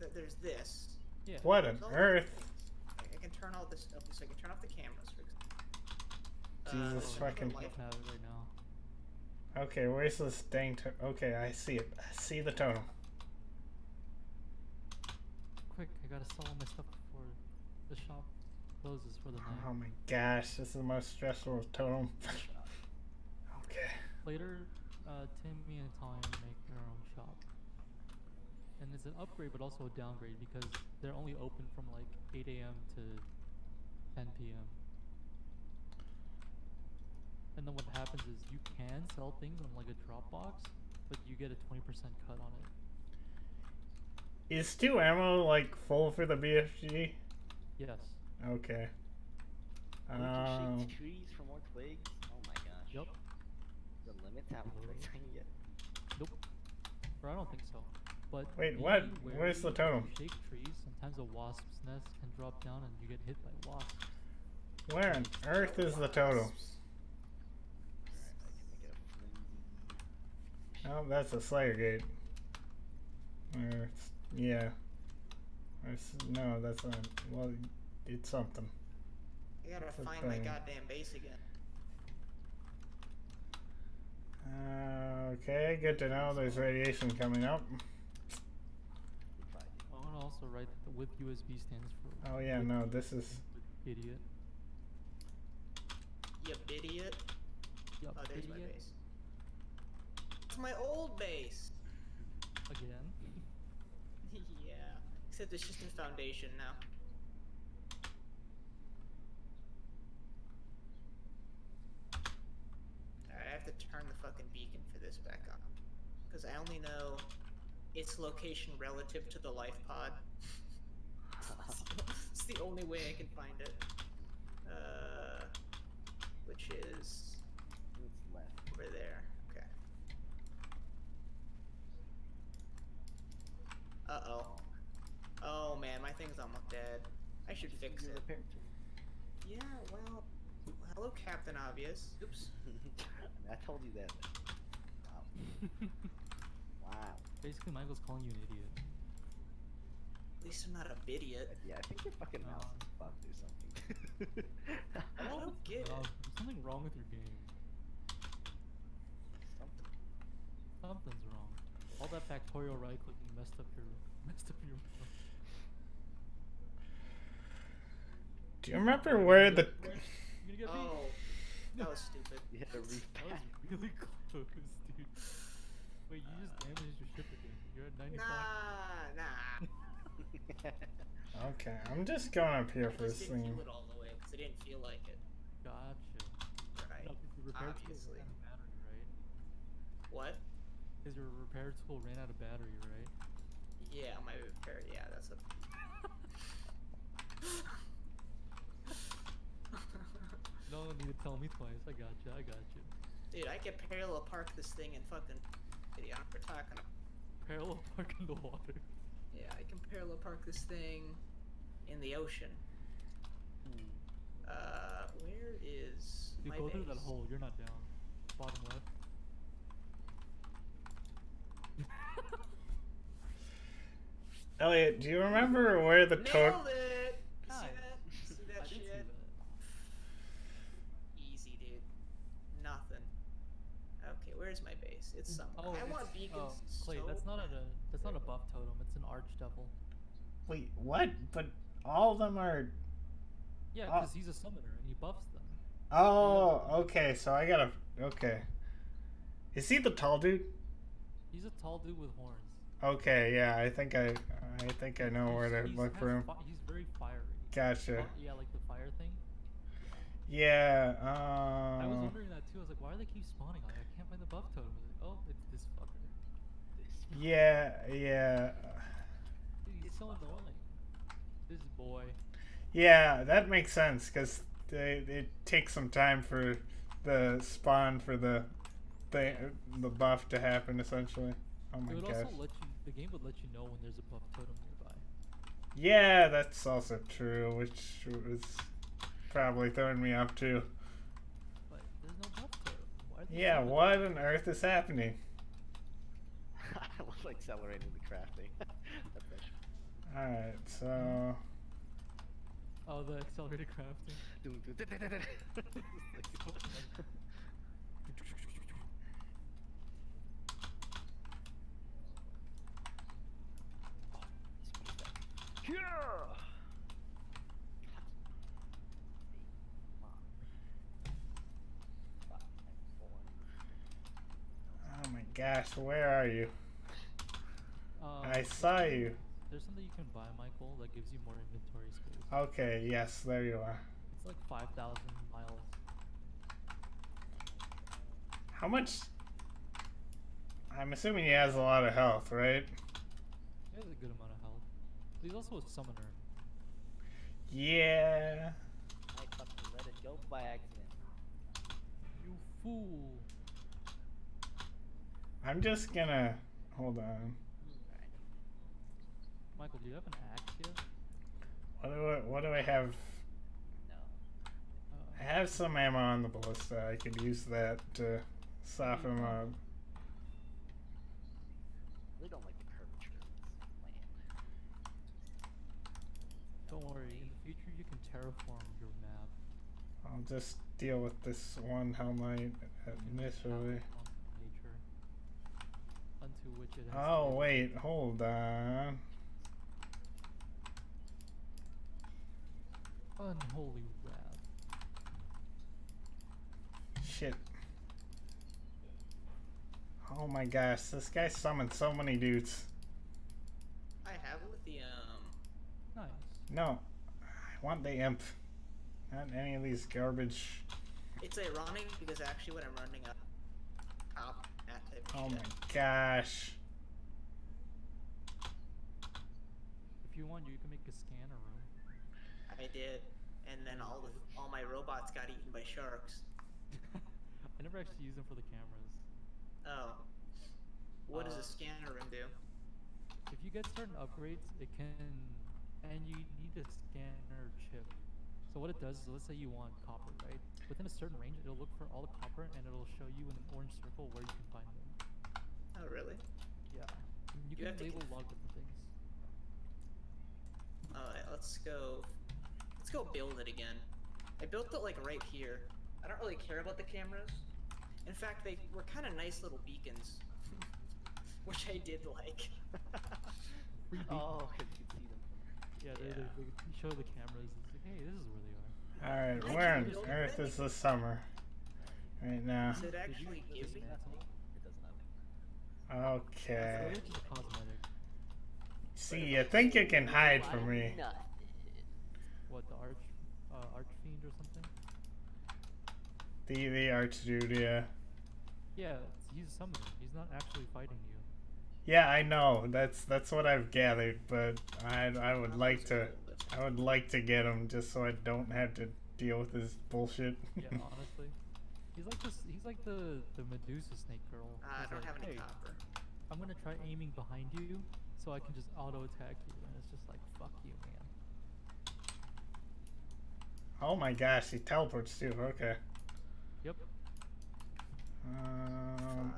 Th there's this. Yeah. What on earth? I can turn all this up, so I can turn off the cameras. For example. Jesus uh, fucking. I have it right now. Okay, where's this dang totem? Okay, I see it. I see the totem. Quick, I gotta sell all my stuff before the shop closes for the night. Oh my gosh, this is the most stressful totem. Okay. Later, uh, Timmy and Tommy make their own shop. And it's an upgrade, but also a downgrade, because they're only open from like eight A M to ten P M And then what happens is you can sell things on like a Dropbox, but you get a twenty percent cut on it. Is two ammo like full for the B F G? Yes. Okay. Um, can shake trees for more twigs? Oh my gosh. Yep. The limit how many twigs I can get. Nope. Or I don't think so. But wait, what? Where's the totem? Shake trees. Sometimes a wasp's nest can drop down and you get hit by wasps. Where on earth is the totem? Oh, that's a Slayer gate. Or, yeah. Or, no, that's not. Well, it's something. I gotta that's find my goddamn base again. Uh, okay, good to know. There's radiation coming up. I wanna also write that the whip U S B stands for. Oh yeah, no, this is. Idiot. Yep, idiot. Yep, oh, there's idiot. my base. My old base. Again? Yeah. Except it's just in foundation now. Alright, I have to turn the fucking beacon for this back on. Because I only know its location relative to the life pod. It's the only way I can find it. Uh, which is... It's left. Over there. Okay. Uh-oh. Oh man, my thing's almost dead. I should fix it. Picture. Yeah, well... Hello, Captain Obvious. Oops. I told you that. Wow. Wow. Basically, Michael's calling you an idiot. At least I'm not a bidiot. Yeah, I think your fucking mouse uh, is fucked or something. I don't get uh, it. There's something wrong with your game. Something. Something's wrong. All that Factorio right-clicking messed up your messed up your mouse. Do you remember where the? Oh, that was stupid. You had to repack. That was really close, dude. Wait, you just damaged your ship again. You're at ninety-five. Nah, nah. Okay, I'm just going up here I for this thing. I didn't feel it all the way because I didn't feel like it. Gotcha. Right. No, the repair obviously. Tool ran out of battery, right? What? Because your repair tool ran out of battery, right? Yeah, my repair. Yeah, that's a. No one need to tell me twice. I got you. I got you. Dude, I can parallel park this thing and fucking idiot for talking. Parallel park in the water. Yeah, I can parallel park this thing in the ocean. Hmm. Uh, where is Dude, my go base? Through that hole. You're not down. Bottom left. Elliot, do you remember where the nailed it? Nice. See that? See that shit? See that. Easy, dude. Nothing. Okay, where's my base? It's somewhere. Oh, I it's, want beacons. Oh, Clay, so that's not a that's not a buff totem. It's an archdevil. Wait, what? But all of them are. Yeah, because oh. he's a summoner and he buffs them. Oh, yeah. Okay. So I gotta. Okay. Is he the tall dude? He's a tall dude with horns. Okay. Yeah, I think I I think I know he's, where to look for him. He's very fiery. Gotcha. Yeah, like the fire thing. Yeah, um... I was wondering that too. I was like, why do they keep spawning? Like, I can't find the buff totem. I was like, oh, it's this fucker. This fucker. Yeah, yeah. Dude, he's so annoying. This boy. Yeah, that makes sense, because it takes some time for the spawn for the the, the buff to happen, essentially. Oh my gosh. It would also let you, the game would let you know when there's a buff totem nearby. Yeah, that's also true, which was... probably throwing me up too. But there's no buff totem. Why yeah, what on earth is happening? I was accelerating the crafting. Alright, so... Oh, the accelerated crafting. Yeah! Oh my gosh, where are you? Um, I saw you. There's something you can buy, Michael, that gives you more inventory space. Okay, yes, there you are. It's like five thousand miles. How much? I'm assuming he has a lot of health, right? He has a good amount of health. But he's also a summoner. Yeah. I fucking let it go by accident. You fool. I'm just gonna hold on. Michael, do you have an axe here? What do I what do I have? No. Uh, I have some ammo on the ballista. I could use that to soften them up. They don't like the curvature of land. Don't worry, in the future you can terraform your map. I'll just deal with this one helmet initially. Unto which it has oh wait, hold on. Unholy wrath. Shit. Oh my gosh, this guy summoned so many dudes. I have lithium. Nice. No, I want the imp. Not any of these garbage. It's ironic because actually when I'm running up top at the Oh shit. my gosh. If you want, you can make a scanner room. I did. And then all the, all my robots got eaten by sharks. I never actually use them for the cameras. Oh. What uh, does a scanner room do? If you get certain upgrades, it can... And you need a scanner chip. So what it does is, let's say you want copper, right? Within a certain range, it'll look for all the copper, and it'll show you in an orange circle where you can find them. Oh, really? Yeah. You, you can label a lot of different things. Alright, let's go... Let's go build it again. I built it, like, right here. I don't really care about the cameras. In fact, they were kind of nice little beacons. Which I did like. Oh, I could see them. Yeah, they, yeah. They, they show the cameras. It's like, hey, this is where they are. Alright, where on earth is the summer? Right now. Does it actually give me nothing? It does nothing. Okay. See, you think you can hide from me. What, the arch, uh, archfiend or something? The, the arch dude, yeah. Yeah, he's summoning. He's not actually fighting you. Yeah, I know. That's that's what I've gathered, but I I would like to I would like to get him just so I don't have to deal with his bullshit. Yeah, honestly, he's like this. He's like the the Medusa snake girl. Uh, I don't like, have any hey, copper. I'm gonna try aiming behind you so I can just auto attack you, and it's just like fuck you, man. Oh my gosh, he teleports too. Okay. Yep. Um. Uh,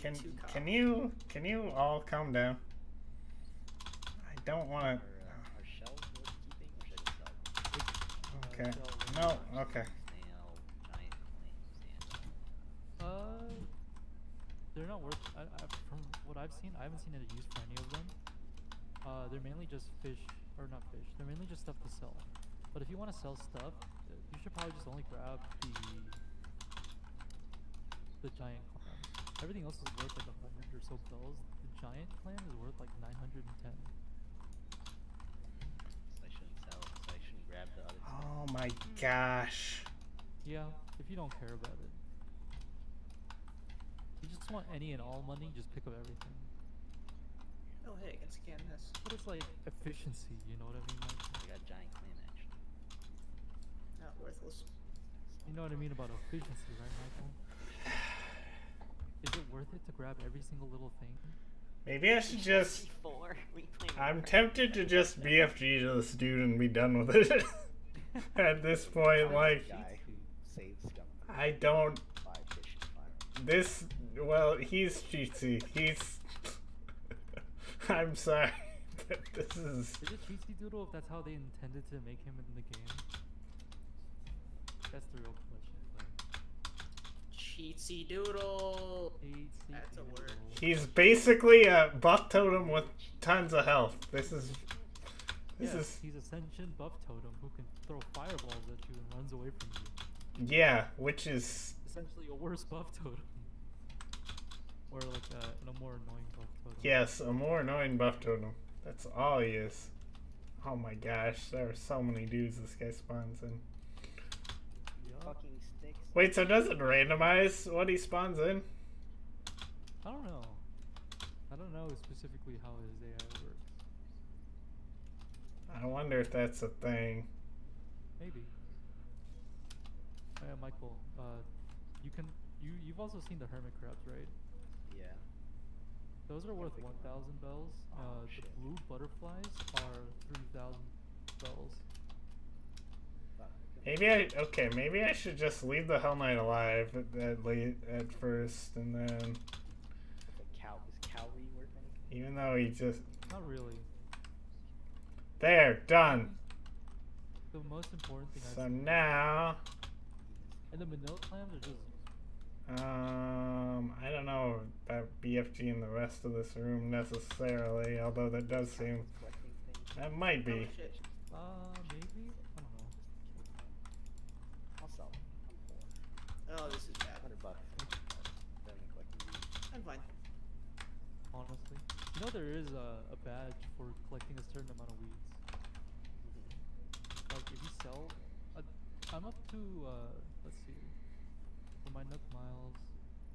Can can you can you all calm down? I don't want to. Okay. No. Okay. Uh, they're not worth. I, I, from what I've seen, I haven't seen any use for any of them. Uh, they're mainly just fish, or not fish. They're mainly just stuff to sell. But if you want to sell stuff, you should probably just only grab the the giant clam. Everything else is worth like a hundred or so bells. The giant clam is worth like nine hundred and ten. So I shouldn't sell it, so I shouldn't grab the other. Oh my gosh. Yeah, if you don't care about it. If you just want any and all money, just pick up everything. Oh hey, I can scan this. But it's like efficiency, you know what I mean? Like, I got giant clam actually. Not worthless. You know what I mean about efficiency, right, Michael? Is it worth it to grab every single little thing? Maybe I should just... I'm tempted to just B F G to this dude and be done with it. At this point, like... I don't... This... Well, he's cheatsy. He's... I'm sorry, but this is... Is it cheatsy doodle if that's how they intended to make him in the game? That's the real question. Cheatsy doodle. That's a word. He's basically a buff totem with tons of health. This is this yeah, is he's a sentient buff totem who can throw fireballs at you and runs away from you. Yeah, which is essentially a worse buff totem. Or like a, a more annoying buff totem. Yes, a more annoying buff totem. That's all he is. Oh my gosh, there are so many dudes this guy spawns in. Fucking sticks. Wait, so does it randomize what he spawns in? I don't know. I don't know specifically how his A I works. I wonder if that's a thing. Maybe. Yeah, Michael, uh, you can you you've also seen the hermit crabs, right? Yeah. Those are worth one thousand bells. Uh, oh, the blue butterflies are three thousand bells. Maybe I okay. Maybe I should just leave the Hell Knight alive at, at late at first, and then. The cow is Cowley worth anything? Even though he just. Not really. There, done. The most important thing. So I've seen now. And the vanilla clams are just. Um, I don't know about B F G in the rest of this room necessarily, although that does seem. That might be. Uh, maybe. Oh, this is bad. one hundred bucks. mine. Honestly. You know there is a, a badge for collecting a certain amount of weeds. Mm-hmm. Like if you sell... A, I'm up to, uh, let's see. For my Nook Miles,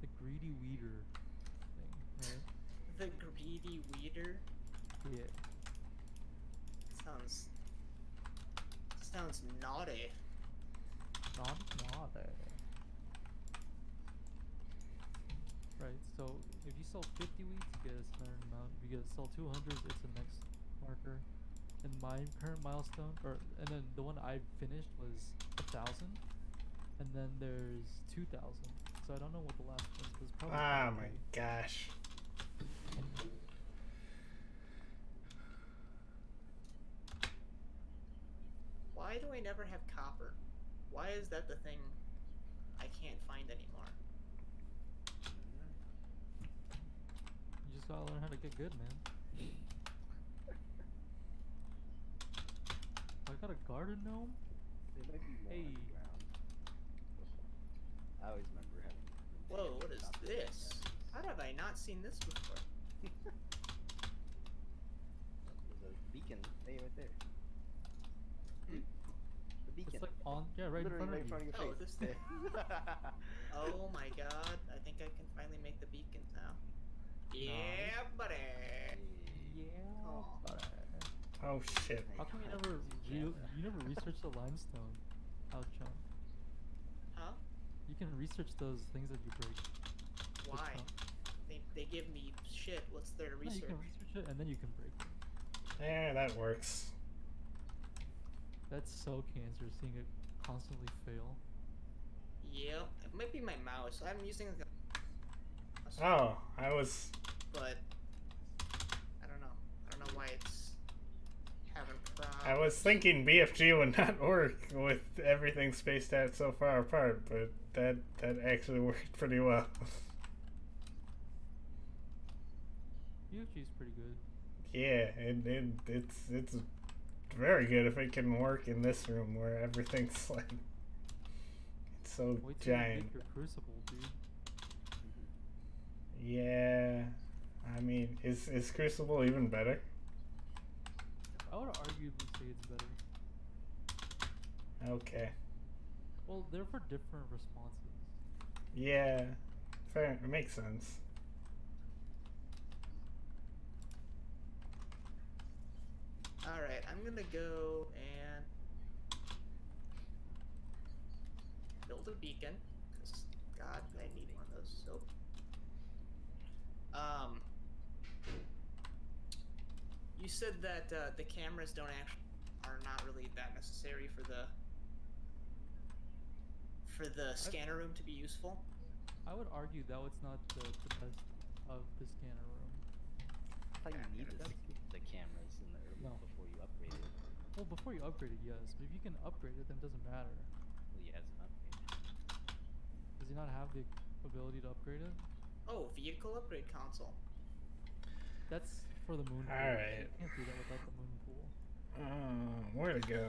the greedy weeder thing, right? The greedy weeder? Yeah. Sounds... Sounds naughty. Not naughty. Right, so if you sell fifty weeds, you get a certain amount. If you get sell two hundred, it's the next marker. And my current milestone, or and then the one I finished was a thousand, and then there's two thousand. So I don't know what the last one was. Probably. Ah, my gosh. Why do I never have copper? Why is that the thing I can't find anymore? You just gotta learn how to get good, man. I got a garden gnome? There might be more hey. Underground. I always remember having... Whoa, what is this? How have I not seen this before? There's a beacon. Hey, right there. Mm. The beacon. It's like on... Yeah, right Literally in front of you. Right in front of your oh, face. This oh my god. I think I can finally make the beacons now. Yeah, buddy. Yeah, oh. buddy. Oh shit! How come you never you, you never researched the limestone, out chunk? Huh? You can research those things that you break. Why? They they give me shit. What's there to research? No, you can research it and then you can break it. Yeah, that works. That's so cancer, seeing it constantly fail. Yep, yeah, it might be my mouse. I'm using. A Oh, I was. But I don't know. I don't know why it's having problems. I was thinking B F G would not work with everything spaced out so far apart, but that that actually worked pretty well. B F G's pretty good. Yeah, and it, it, it's it's very good if it can work in this room where everything's like it's so Wait till giant. You make your crucible, dude. Yeah, I mean, is is Crucible even better? I would arguably say it's better. Okay. Well, they're for different responses. Yeah, fair. It makes sense. All right, I'm gonna go and build a beacon. Cause God, I need one of those so. Um, you said that uh, the cameras don't actually are not really that necessary for the for the scanner room to be useful. I would argue that it's not the, the best of the scanner room. I thought you needed the, the cameras in the room no. before you upgrade it. Well, before you upgrade it, yes. But if you can upgrade it, then it doesn't matter. Well, he hasn't upgraded. Does he not have the ability to upgrade it? Oh, vehicle upgrade console. That's for the moon pool. Alright. You can't do that without the moon pool. Um, where to go?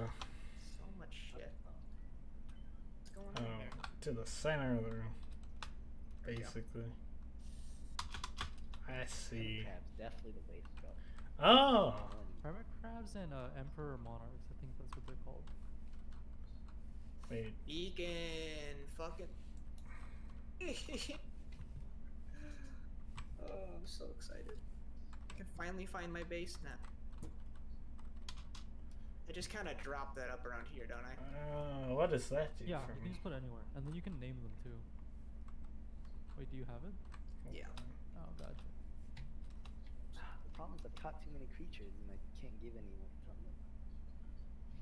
So much shit. What's going on um, there? To the center of the room. Basically. I see. Crabs, definitely the way to go. Oh! Hermit crabs and uh, emperor monarchs. I think that's what they're called. Wait. Beacon! Fuck it. Oh, I'm so excited. I can finally find my base now. I just kind of drop that up around here, don't I? Uh, what does that do Yeah, for you me? Can just put it anywhere. And then you can name them too. Wait, do you have it? Yeah. Oh, gotcha. The problem is I've caught too many creatures and I can't give anyone from them.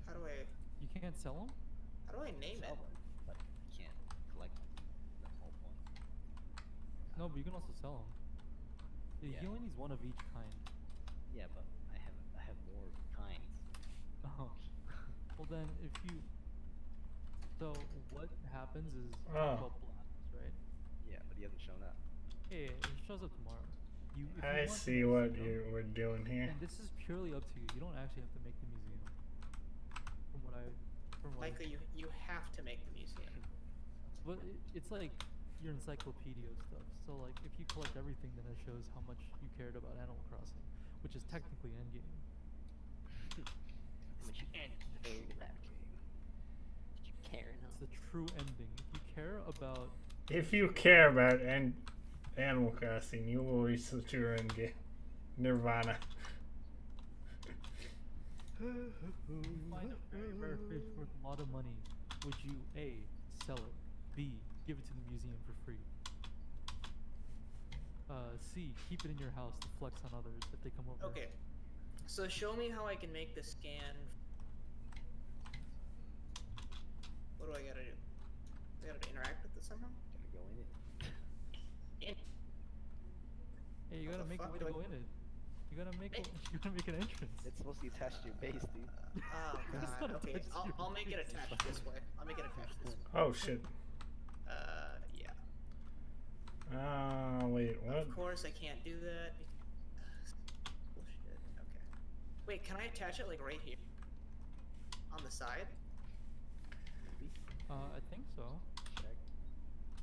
How do I... You can't sell them? How do I name sell it? Them, but I can't collect them. That's the whole point. No, but you can also sell them. Yeah. He only needs one of each kind. Yeah, but I have I have more kinds. Oh. Well then, if you... So, what happens is... Oh. Right? Yeah, but he hasn't shown up. Yeah, it shows up tomorrow. You, if I you see to what you were doing here. And this is purely up to you. You don't actually have to make the museum. From what I... From what Likely, I, you, you have to make the museum. But it, it's like... your encyclopedia of stuff. So like if you collect everything, then it shows how much you cared about Animal Crossing, which is technically endgame. How much you cared about that game. Did you care enough? It's the true ending. If you care about If you care about and Animal Crossing, you will reach the true endgame. Nirvana. You find a very rare fish worth a lot of money. Would you A, sell it, B, give it to the museum for free, uh, C, keep it in your house to flex on others if they come over? Okay, so show me how I can make the scan. What do I gotta do? I gotta interact with it somehow? Gotta go in it. In. Hey, you gotta make a way to go in it. You gotta make, you gotta make an entrance. It's supposed to be attached to your base, dude. Oh god. Okay, I'll, I'll make it attached this way. I'll make it attached this way. Oh shit. Uh, yeah. Ah, uh, wait, what? Of course I can't do that. Bullshit. Okay. Wait, can I attach it like right here? On the side? Maybe. Uh, I think so. Check.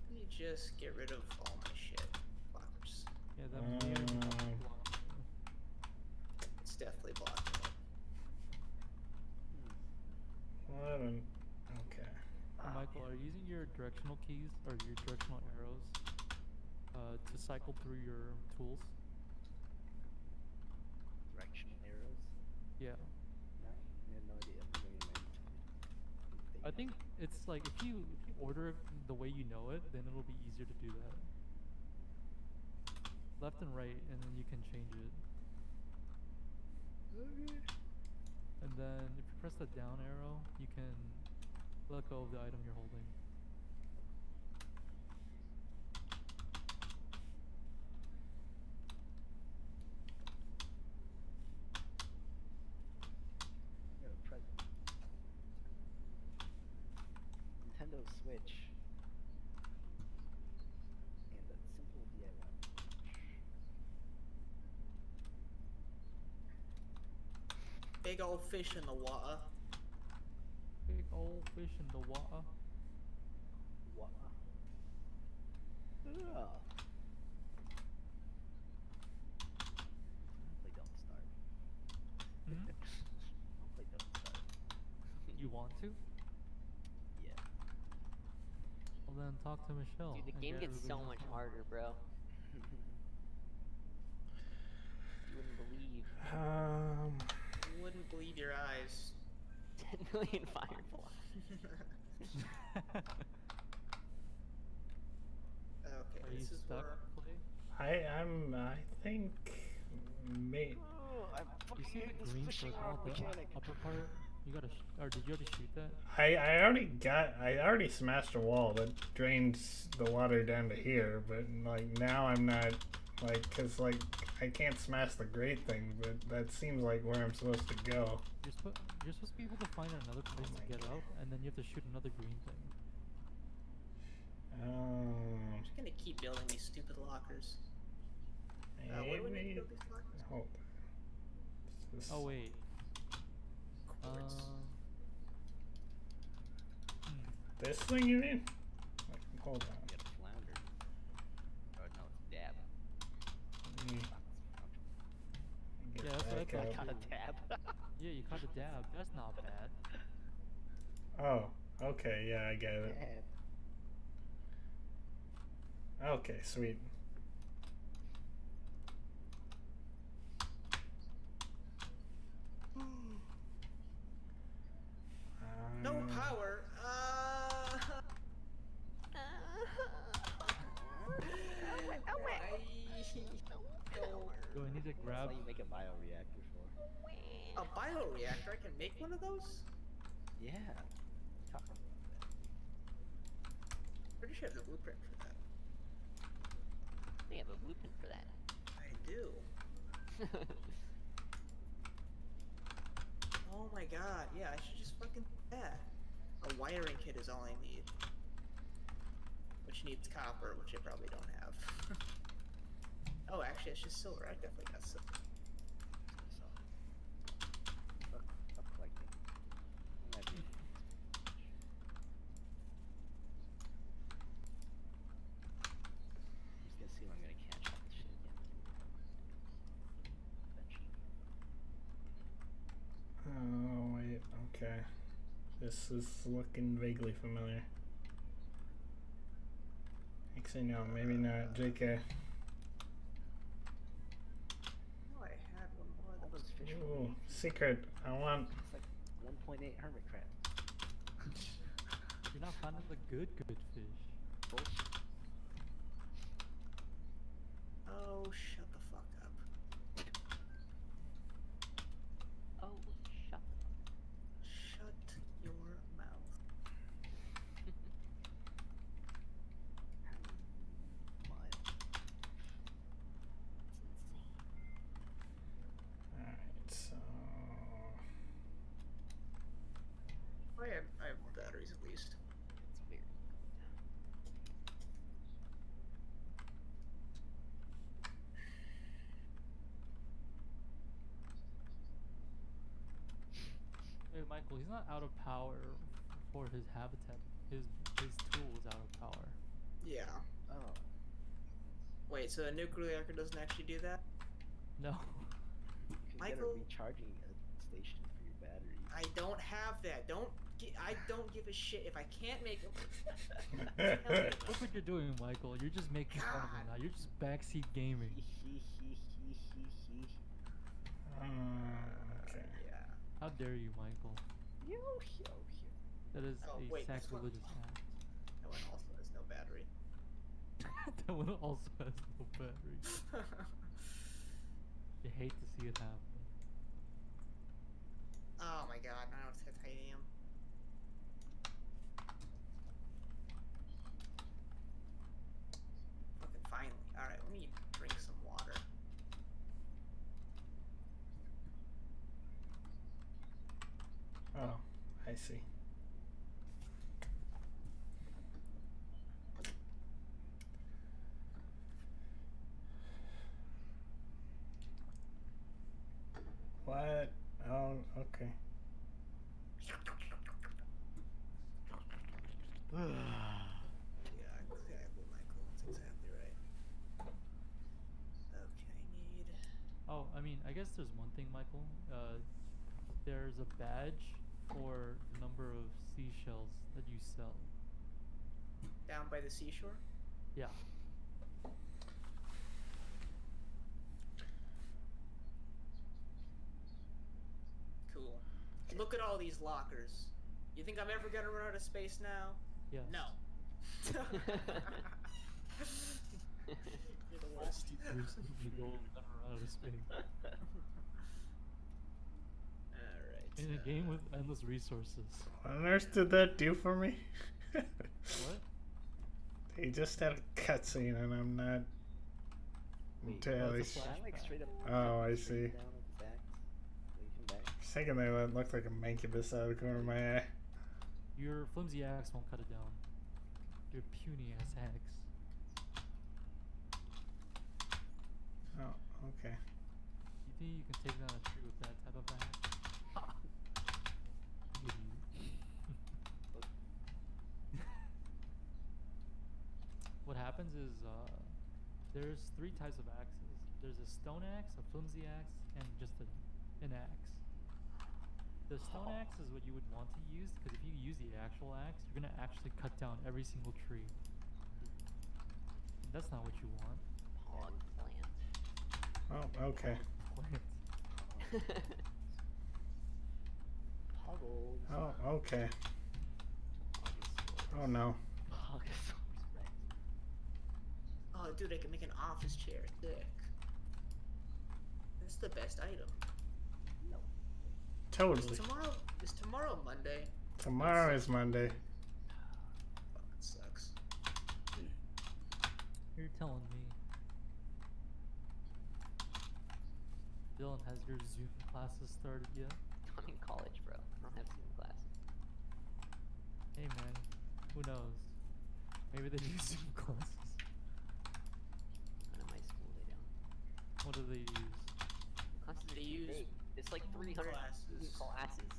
Let me just get rid of all my shit. Blockers. Yeah, that would be uh... definitely blocked. eleven. Okay. Uh, Michael, are you using your directional keys or your directional arrows uh, to cycle through your tools? Directional arrows? Yeah. No, I had no idea. I think it's like if you, if you order it the way you know it, then it'll be easier to do that. Left and right, and then you can change it. And then if you press the down arrow, you can let go of the item you're holding. Yo, present. Nintendo Switch. Big old fish in the water. Big old fish in the water. Water. Yeah. Hopefully don't start. Mm-hmm. Hopefully don't start. You want to? Yeah. Well then talk to Michelle. Dude, the game gets so much harder, bro. You wouldn't believe. Um. Wouldn't believe your eyes. Ten million fireflies. Okay, are this is stuck? I I'm I think mate. Oh, I'm fucking pushing out the upper part. You gotta or did you already shoot that? I I already got I already smashed a wall that drains the water down to here, but like now I'm not. Like, cause like, I can't smash the grate thing, but that seems like where I'm supposed to go. You're, sp you're supposed to be able to find another place oh to get God. out, and then you have to shoot another green thing. Um, I'm just gonna keep building these stupid lockers. Uh, what would I build these lockers? Hold on. This... Oh wait. Quartz. Uh... This thing you mean? Hold on. Yeah, that's what I caught. I caught a dab. Yeah, you caught a dab. That's not bad. Oh, okay. Yeah, I get it. Okay, sweet. No um, power. Uh... Do I need to grab? That's how you make a bioreactor for? A bioreactor? I can make one of those? Yeah. Talk about that. Pretty sure I have the blueprint for that. We have a blueprint for that. I do. Oh my god! Yeah, I should just fucking do that. A wiring kit is all I need, which needs copper, which I probably don't have. Oh, actually, it's just silver. I definitely got silver. This is looking vaguely familiar. Actually, no, maybe not. J K. Oh, I had one more. That was fish. Ooh, secret. I want. It's like one point eight hermit crab. You're not finding the good, good fish. Bullshit. Oh, shut the fuck up. Oh, shut up. Shut your mouth. Alright, so... Oh, yeah, I have more batteries at least. Michael, he's not out of power for his habitat. His his tool is out of power. Yeah. Oh. Wait, so a nuclear reactor doesn't actually do that? No. You can Michael, get a recharging station for your battery. I don't have that. Don't. Gi I don't give a shit if I can't make it. Look what you're doing, Michael. You're just making God. fun of him now. You're just backseat gaming. uh, okay. Yeah. How dare you, Michael? Yo, yo, yo. That is oh, a wait, sacrilegious act. That one also has no battery. That one also has no battery. You hate to see it happen. Oh my god, I don't have titanium. Fucking finally. Alright, let me drink some water. Oh, I see. What? Oh, okay. Yeah, exactly, Michael. That's exactly right. Okay, need. Oh, I mean, I guess there's one thing, Michael. Uh, there's a badge for the number of seashells that you sell. Down by the seashore? Yeah. Cool. Look at all these lockers. You think I'm ever gonna run out of space now? Yeah. No. You're the worst. You will never run out of space. In a game with endless resources. What on earth did that do for me? What? They just had a cutscene and I'm not Wait, entirely sure. Like oh, I see. For a second there, that looked like a mancubus out of the corner of my eye. Your flimsy axe won't cut it down. Your puny ass axe. Oh, okay. You think you can take down a tree with that type of axe? What happens is uh, there's three types of axes. There's a stone axe, a flimsy axe, and just a, an axe. The stone oh. axe is what you would want to use because if you use the actual axe, you're gonna actually cut down every single tree. And that's not what you want. Pond plant. Oh, okay. Plant. Oh, okay. Oh no. Oh, dude, I can make an office chair. Dick. That's the best item. No. Totally. Is tomorrow, is tomorrow Monday? Tomorrow is Monday. Fuck, it sucks. You're telling me. Dylan, has your Zoom classes started yet? I'm in college, bro. I don't have Zoom classes. Hey, man. Who knows? Maybe they do Zoom classes. What do they use? Classes they use. It's like three hundred classes. classes.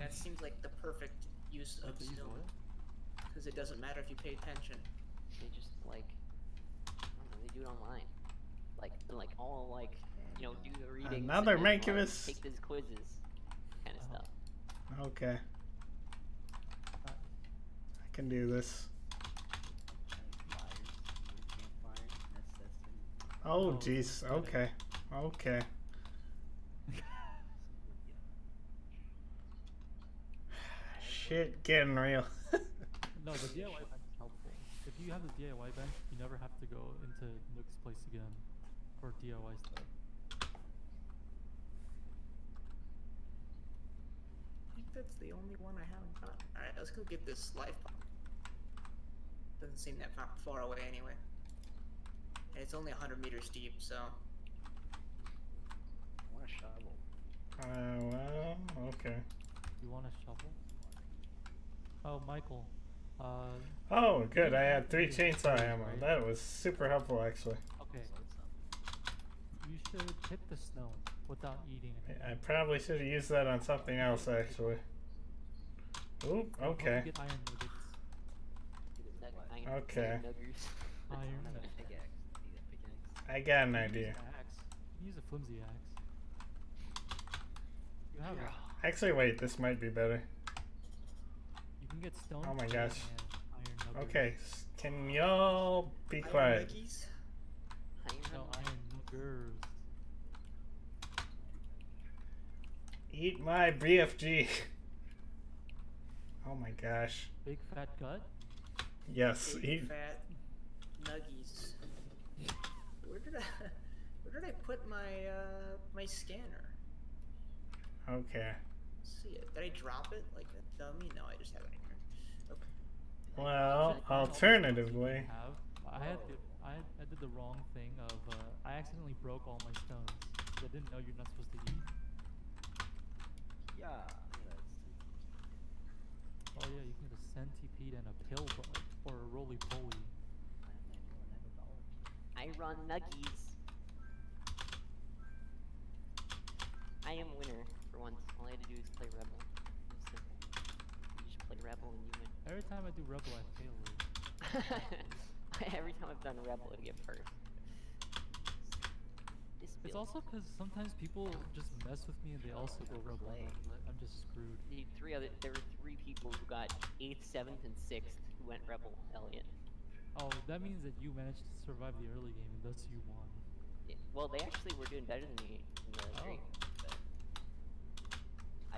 That seems like the perfect use of Zoom. Because it doesn't matter if you pay attention. They just like, I don't know, they do it online. Like, like all like, you know, do the reading. Another mancubus. Like, take these quizzes, kind of oh. stuff. Okay. can do this. Oh, jeez. Okay. Okay. Shit, getting real. No, the D I Y bank is helpful. If you have the D I Y bank, you never have to go into Nook's place again for D I Y stuff. I think that's the only one I haven't got. Alright, let's go get this life bomb. Doesn't seem that far away anyway. And it's only one hundred meters deep, so... I want a shovel. Uh, well, okay. You want a shovel? Oh, Michael. Uh, oh, good. I had three chainsaw ammo. Right? That was super helpful, actually. Okay. You should hit the snow without eating it. I probably should have used that on something else, actually. Oop, okay. Get iron nuggets. Okay. Iron nuggets. I got an idea. Use a flimsy axe. You have it. Actually, wait. This might be better. Can get stone. Oh my gosh. Okay, can y'all be iron quiet? No, iron Eat my B F G. Oh my gosh. Big fat gut? Yes. Big eat. Fat nuggies. Where did I where did I put my uh my scanner? Okay. See it. Did I drop it like a dummy? No, I just have it anywhere. Okay. Well, alternatively, I had the, I, had, I did the wrong thing of uh, I accidentally broke all my stones. I didn't know you're not supposed to eat. Yeah. Oh yeah, you can get a centipede and a pill or a roly poly. I run nuggies. I am winner. Once. All I had to do is play Rebel. You should play Rebel and you win. Every time I do Rebel, I fail. Every time I've done Rebel, I get first. This it's also because sometimes people just mess with me and they also go Rebel. I'm just screwed. The three other, there were three people who got eighth, seventh, and sixth who went Rebel, Elliot. Oh, that means that you managed to survive the early game and thus you won. Yeah. Well, they actually were doing better than me in the early game.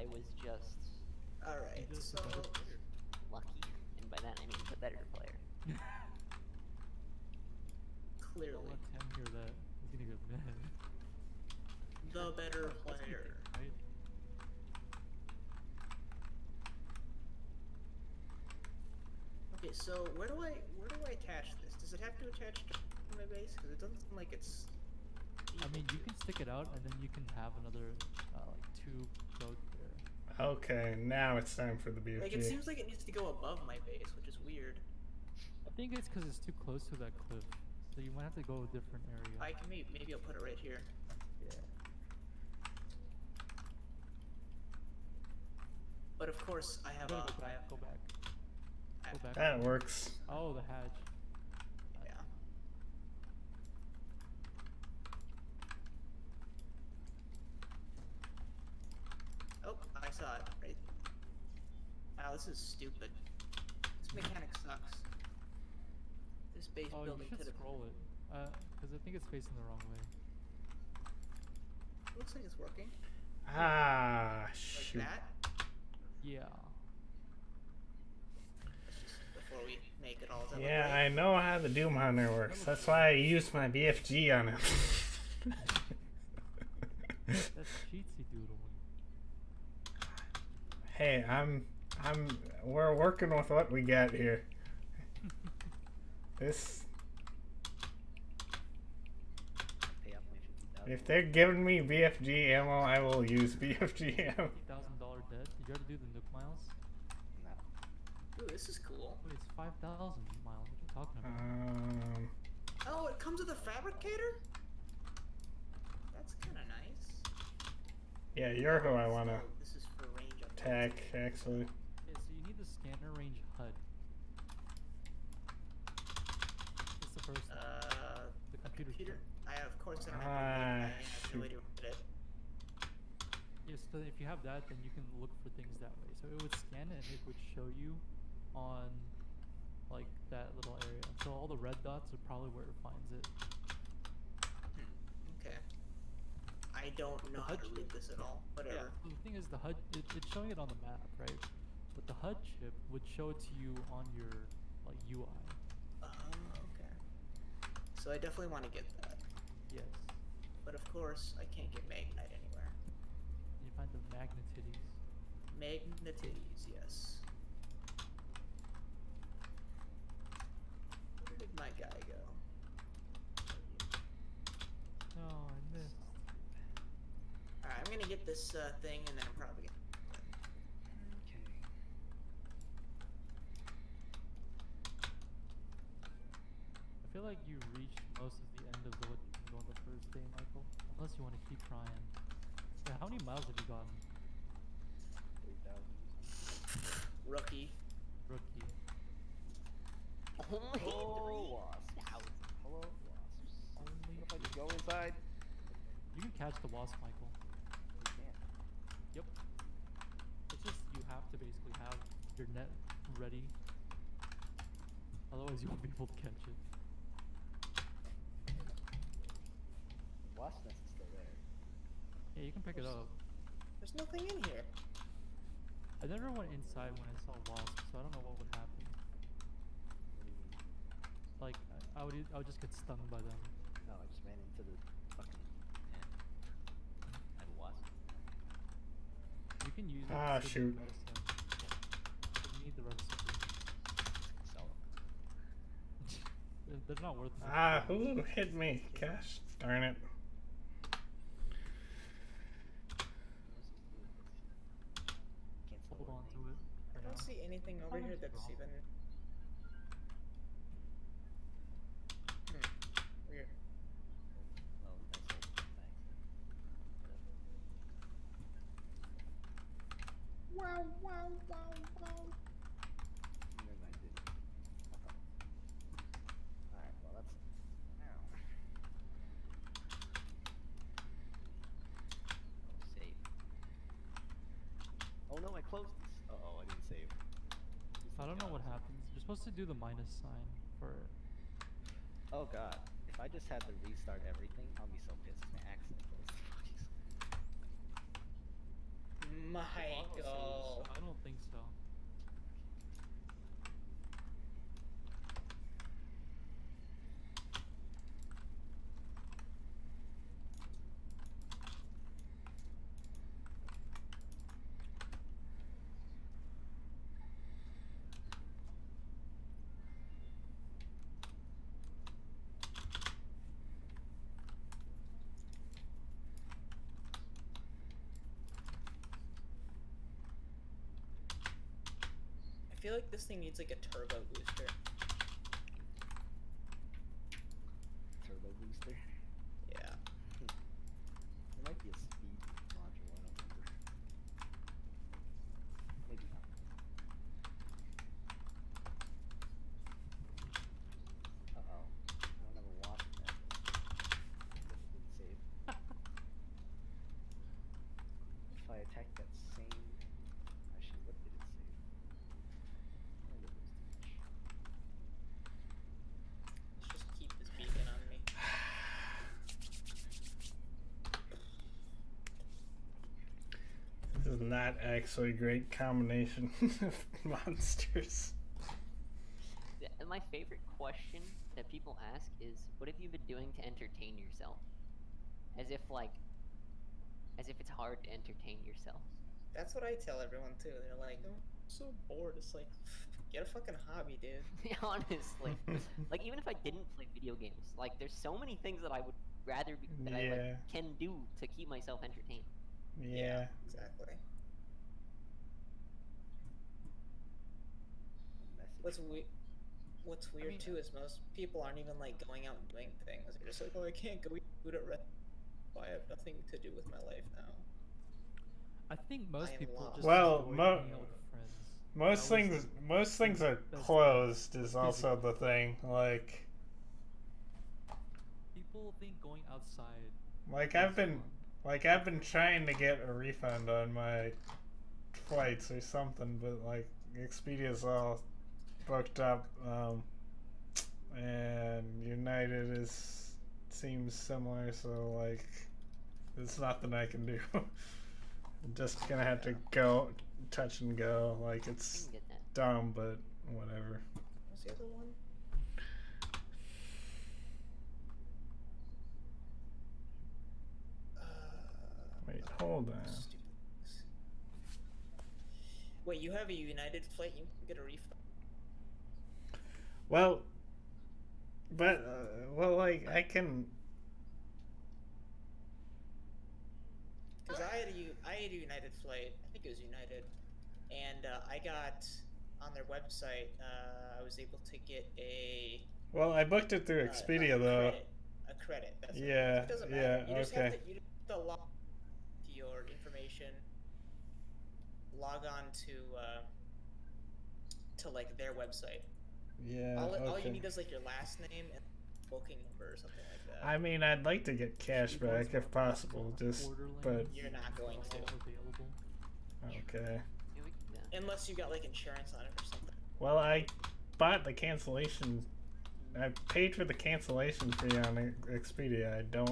I was just alright, so lucky, and by that I mean the better player. Clearly. Don't let him hear that. He's gonna get mad. The better player. Right? Okay, so where do I where do I attach this? Does it have to attach to my base? Because it doesn't seem like it's. I mean, you can stick it out, and then you can have another uh, like two code. Okay, now it's time for the B F G. Like, it seems like it needs to go above my base, which is weird. I think it's because it's too close to that cliff, so you might have to go a different area. I can maybe, maybe I'll put it right here. Yeah. But of course, I have a... Go back, go back. I have, go back. That works. Oh, the hatch. Yeah. Oh, I saw it, right? Wow, this is stupid. This mechanic sucks. This base oh, building could have rolled it. Uh, because I think it's facing the wrong way. Looks like it's working. Ah, like shoot. That? Yeah. Before we make it all. Yeah, I know how the Doom Hunter works. That's why I used my B F G on him. That's cheatsy doodle. Hey, I'm, I'm, we're working with what we got here. This, if they're giving me B F G ammo, I will use B F G ammo. fifty thousand dollar debt? Did you ever do the Nook miles? No. Ooh, this is cool. Wait, it's five thousand miles. What are you talking about? Um, oh, it comes with a fabricator? That's kind of nice. Yeah, you're who I want to. Attack, actually. Okay, so you need the scanner range H U D. It's the first. Uh, the computer. computer. I of course I don't have, uh, I have no way to put it. Yeah, so if you have that, then you can look for things that way. So it would scan it, and it would show you on like that little area. So all the red dots are probably where it finds it. Hmm. Okay. I don't know how to read this at all. Whatever. Yeah. The thing is, the H U D, it, it's showing it on the map, right? But the H U D chip would show it to you on your like U I. Oh, okay. So I definitely want to get that. Yes. But of course, I can't get Magnite anywhere. You find the Magnetities. Magnetities, yes. Where did my guy go? Oh, I missed. Alright, I'm gonna get this uh, thing and then I'm probably gonna. I feel like you reached most of the end of what you can go on the first day, Michael. Unless you want to keep trying. Yeah, how many miles have you gotten? three thousand. Rookie. Rookie. Only oh, three thousand. Hello, wasps. Only if I can go inside. You can catch the wasp, Michael. You can. Yep. It's just you have to basically have your net ready. Otherwise, you won't be able to catch it. Wasp nest is still there. Yeah, you can pick there's, it up. There's nothing in here. I never went inside when I saw wasps, so I don't know what would happen. What do you mean? Like, I, I would I would just get stung by them. No, I just ran into the fucking tent. I have a wasp. You can use ah, it. Ah, shoot. You need the redstone. Sell them. They're not worth it. Ah, who hit me? Gosh darn it. Hold on to it. I don't see anything over here that's even... Hmm. Weird. Wow, wow, wow, wow. Alright, well that's... Oh no, I closed this. Uh oh, I didn't save. I don't know what happens. You're supposed to do the minus sign for it. Oh god. If I just had to restart everything, I'll be so pissed. My accent goes. Michael! I don't think so. I feel like this thing needs like a turbo booster. Turbo booster? Yeah. There might be a speed module, I don't remember. Maybe not. Uh oh. I don't have a watch in that. Didn't save. If I attack that same. Actually, what did it save? Let's just keep this beacon on me. This is not actually a great combination of monsters. And my favorite question that people ask is, what have you been doing to entertain yourself? As if like, as if it's hard to entertain yourself. That's what I tell everyone too. They're like, don't. So bored. It's like, get a fucking hobby, dude. Honestly, like even if I didn't play video games, like there's so many things that I would rather be, that yeah. I like, can do to keep myself entertained. Yeah, yeah exactly. What's we What's weird I mean, too is most people aren't even like going out and doing things. They're just like, oh, I can't go eat food at rest. I have nothing to do with my life now. I think most I people lost. Just well, mo most things the, most things are closed is also the thing. Like people think going outside. Like I've been fun. like I've been trying to get a refund on my flights or something, but like Expedia's all booked up, um, and United is seems similar, so like there's nothing I can do. I'm just gonna have to go touch and go. Like, it's dumb, but whatever. What's the other one? Wait, hold on. Wait, you have a United flight? You can get a refund. Well, but uh, well, like I can. Cause I had a I had a United flight. I think it was United, and uh, I got on their website. Uh, I was able to get a. Well, I booked it through Expedia uh, a though. Credit, a credit. That's yeah. It. It doesn't matter. Yeah. You just okay. Have to, you just have to log your information. Log on to uh, to like their website. Yeah. All, okay. all you need is like your last name and booking number or something like that. I mean, I'd like to get cash back if possible, just but you're not going to. Okay. Unless you got like insurance on it or something. Well, I bought the cancellation. I paid for the cancellation fee on Expedia. I don't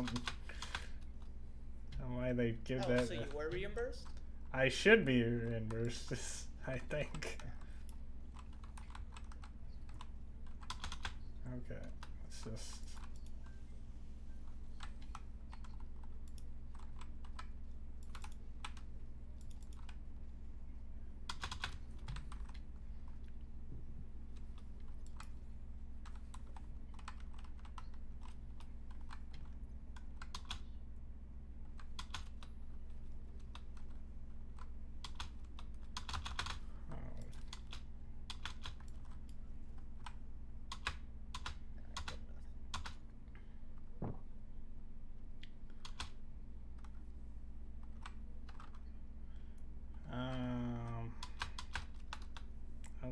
know why they give oh, that. So you were reimbursed? I should be reimbursed, I think. Okay, let's just...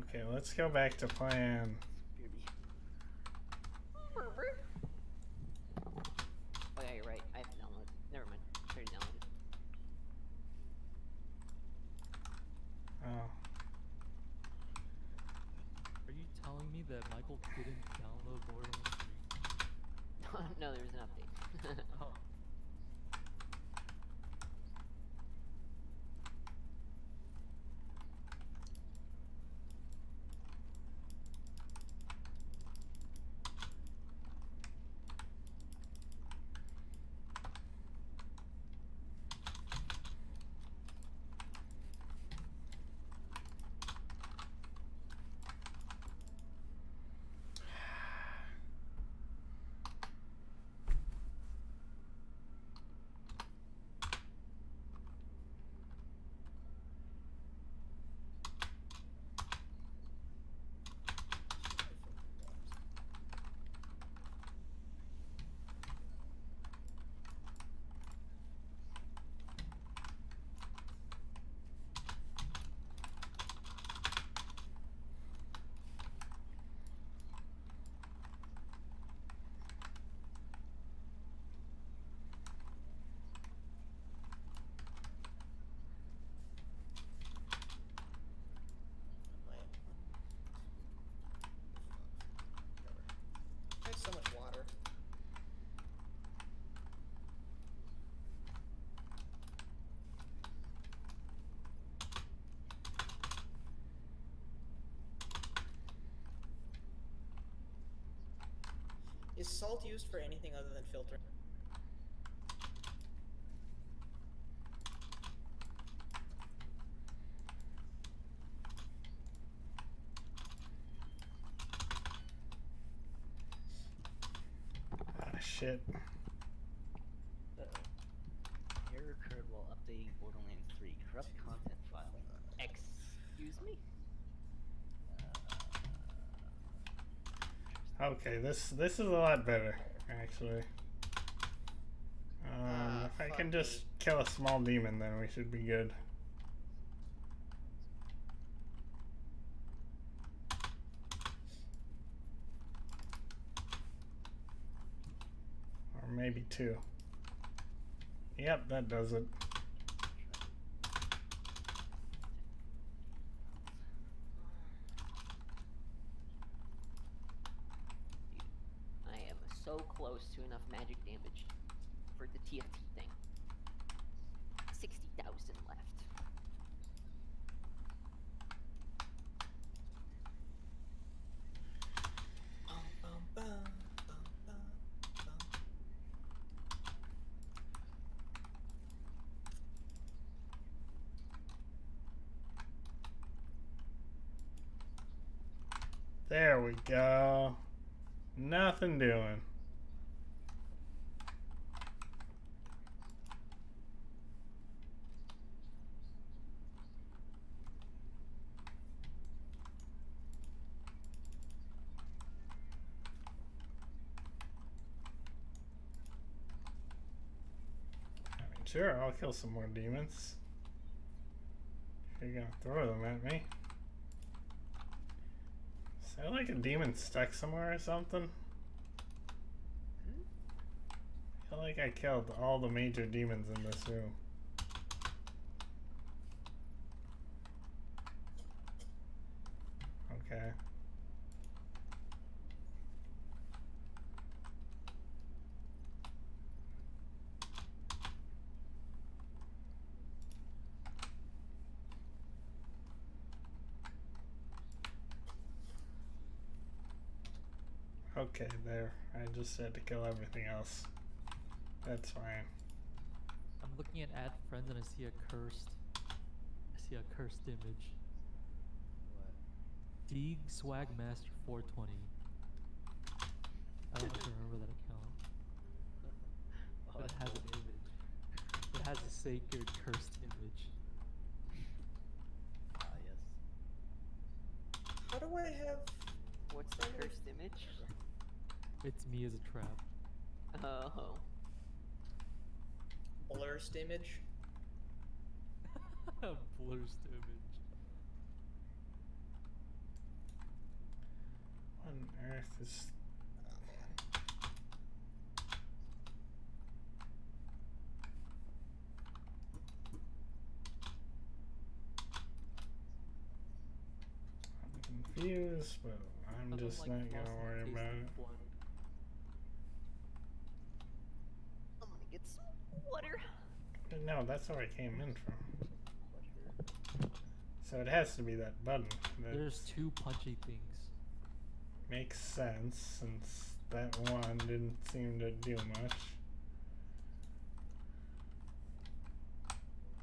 Okay, let's go back to plan. Oh yeah, you're right. I have downloaded. Never mind. I already downloaded. Oh. Are you telling me that Michael didn't download Borderlands three? No, there was an update. Oh. So much water. Is salt used for anything other than filtering? Shit. Uh-oh. Error occurred while updating Borderlands three corrupt content file. Excuse me? Okay, this this is a lot better, actually. Um, uh, if I can just kill a small demon, then we should be good. Maybe two. Yep, that does it. enough magic damage for the T F T thing. sixty thousand left. Bum, bum, bum, bum, bum, bum. There we go. Nothing doing. Sure, I'll kill some more demons. If you're gonna throw them at me. Is there like a demon stuck somewhere or something? I feel like I killed all the major demons in this room. Okay. Okay, there. I just had to kill everything else. That's fine. I'm looking at add friends and I see a cursed. I see a cursed image. What? Deeg Swagmaster four twenty. I don't have to remember that account. Oh, it has an image. It has a sacred cursed image. Ah, yes. How do I have? What's the cursed image? It's me as a trap. Oh. Blurst image? Blurst image. What on earth is... Oh, man. I'm confused, but I'm Other just like, not gonna worry about it. One. Water. No, that's where I came in from. So it has to be that button. There's two punchy things. Makes sense, since that one didn't seem to do much.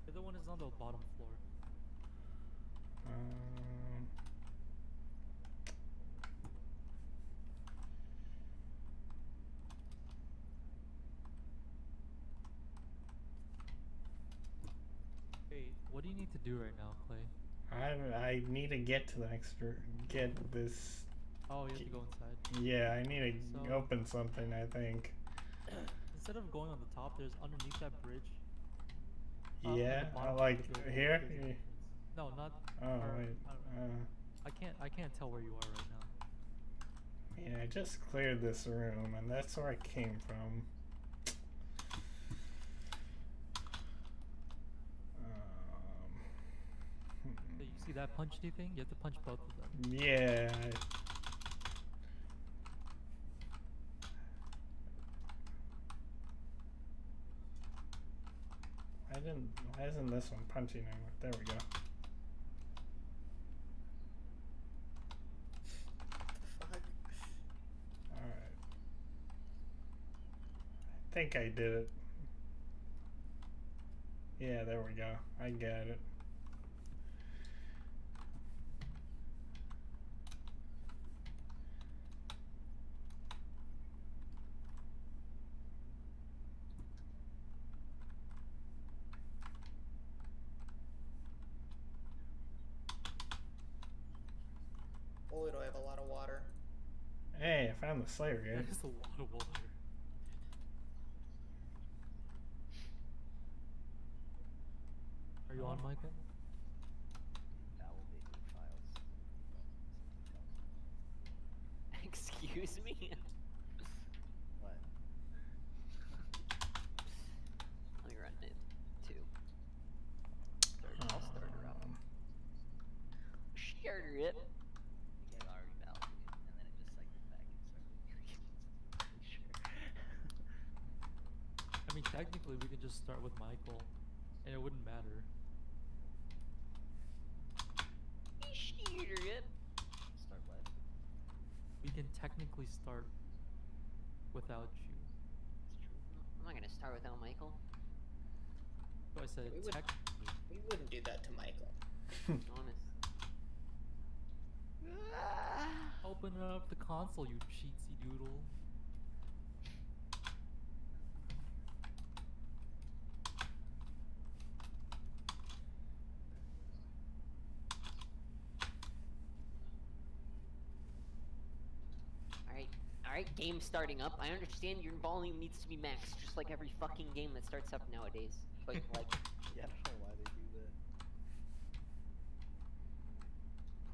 The other one is on the bottom floor. Um, What do you need to do right now, Clay? I I need to get to the next get this. Oh, you have to go inside. Yeah, I need to so, open something. I think. Instead of going on the top, there's underneath that bridge. Um, yeah, I like here. No, not. Oh or, wait. I, uh, I can't. I can't tell where you are right now. Yeah, I just cleared this room, and that's where I came from. See that punchy thing? You have to punch both of them. Yeah. I didn't. Why isn't this one punchy anymore? There we go. Fuck. All right. I think I did it. Yeah, there we go. I got it. I found the Slayer gate. That's a lot of water. Are you um, on, Michael? That will be files. Excuse me? What? Let me run it too. Third, I'll start her up. Share it. technically we could just start with Michael, and it wouldn't matter. Start what? We can technically start without you. It's true. I'm not gonna start without Michael. So I said we technically. Would, we wouldn't do that to Michael. Honest. Open up the console, you cheatsy doodle. Alright, game starting up. I understand your volume needs to be maxed, just like every fucking game that starts up nowadays. But like, yeah, I don't know why they do that.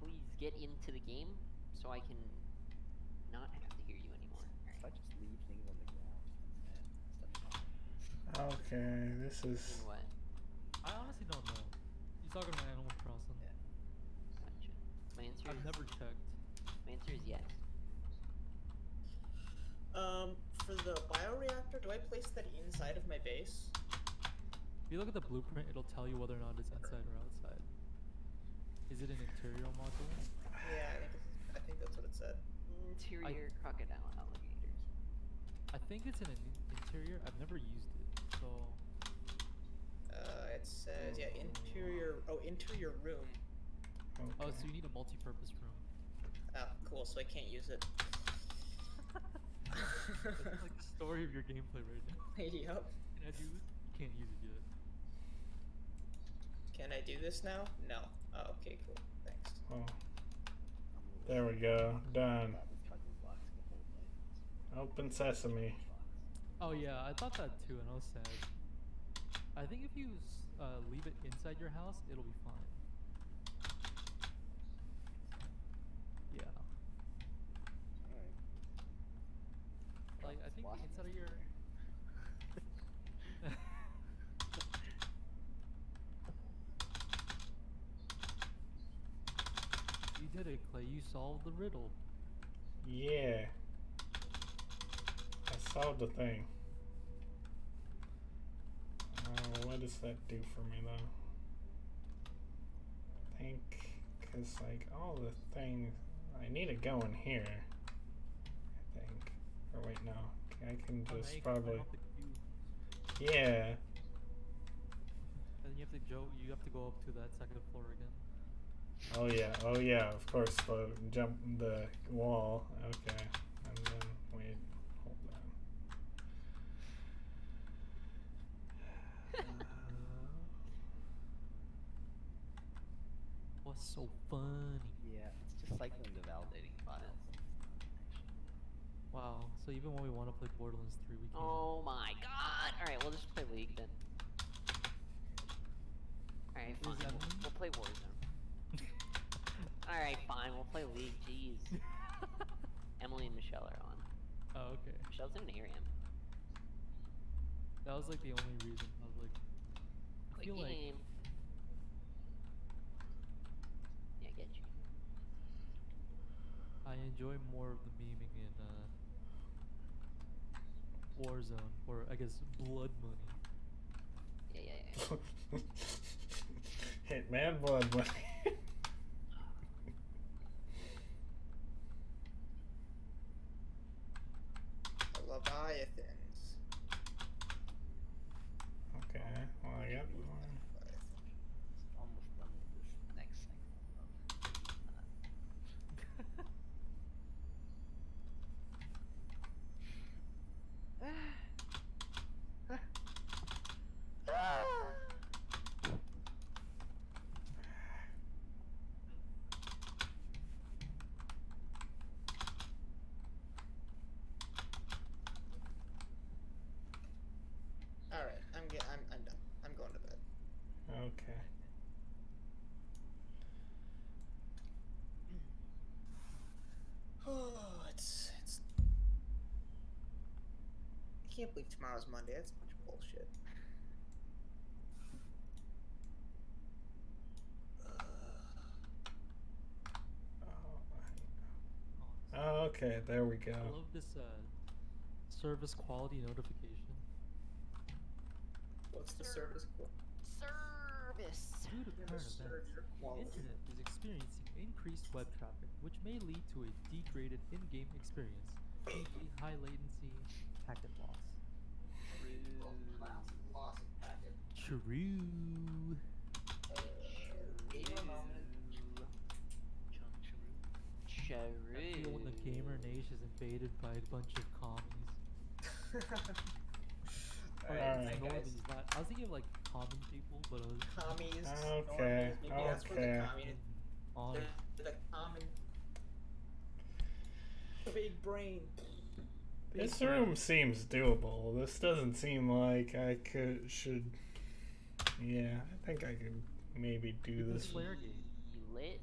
Please get into the game so I can not have to hear you anymore. Right. If I just leave things on the ground, stuff. Okay, this is. You know what? I honestly don't know. You're talking about Animal Crossing. Yeah. Gotcha. My answer. I've is... never checked. My answer is yes. Um, for the bioreactor, do I place that inside of my base? If you look at the blueprint, it'll tell you whether or not it's inside or outside. Is it an interior module? Yeah, I think, it's, I think that's what it said. Interior I, crocodile alligators. I think it's an interior. I've never used it, so... Uh, it says, yeah, interior... Oh, interior room. Okay. Oh, so you need a multi-purpose room. Oh, cool, so I can't use it. That's like the story of your gameplay right now. Yep. Can I do this? You can't use it yet. Can I do this now? No. Oh, okay, cool. Thanks. Oh. There we go. Done. Open sesame. Oh yeah, I thought that too, and I was sad. I think if you uh, leave it inside your house, it'll be fine. Yeah. Like, I think inside of your... You did it, Clay. You solved the riddle. Yeah. I solved the thing. Uh, what does that do for me, though? I think... Because, like, all the things... I need to go in here. I think. Or wait, no. I can just oh, probably. Yeah. And you have to go. You have to go up to that second floor again. Oh yeah. Oh yeah. Of course. So jump the wall. Okay. And then wait. Hold on. uh... What's so funny? Yeah. It's just like when the validating files. Wow, so even when we want to play Borderlands three, we can't. Oh my god! Alright, we'll just play League then. Alright, fine. We'll, we'll play Warzone. Alright, fine. We'll play League. Jeez. Emily and Michelle are on. Oh, okay. Michelle's in an A R A M. That was like the only reason. I was like... I Quick feel game. Like... Yeah, I get you. I enjoy more of the memeing in uh, Warzone, or I guess Blood Money. Yeah, yeah, yeah. Hitman Blood Money. The Leviathans. Okay, well, I got one. Almost done with this next thing. I can't believe tomorrow's Monday. That's a bunch of bullshit. Oh, okay, there we go. I love this uh, service quality notification. What's the Ser service quality? Service. Due to current events, the internet is experiencing increased web traffic, which may lead to a degraded in-game experience, for example high latency, packet loss. Loss of packet. True. Uh, True. True. I feel when the gamer nation is invaded by a bunch of commies. All right, all right, guys. Not, I was thinking of like common people, but was, commies. Okay. Maybe okay. That's where the common. On. The, the common. The big brain. Big this brain. Room seems doable. This doesn't seem like I could should. Yeah, I think I could maybe do this. Slayer gate. Lit.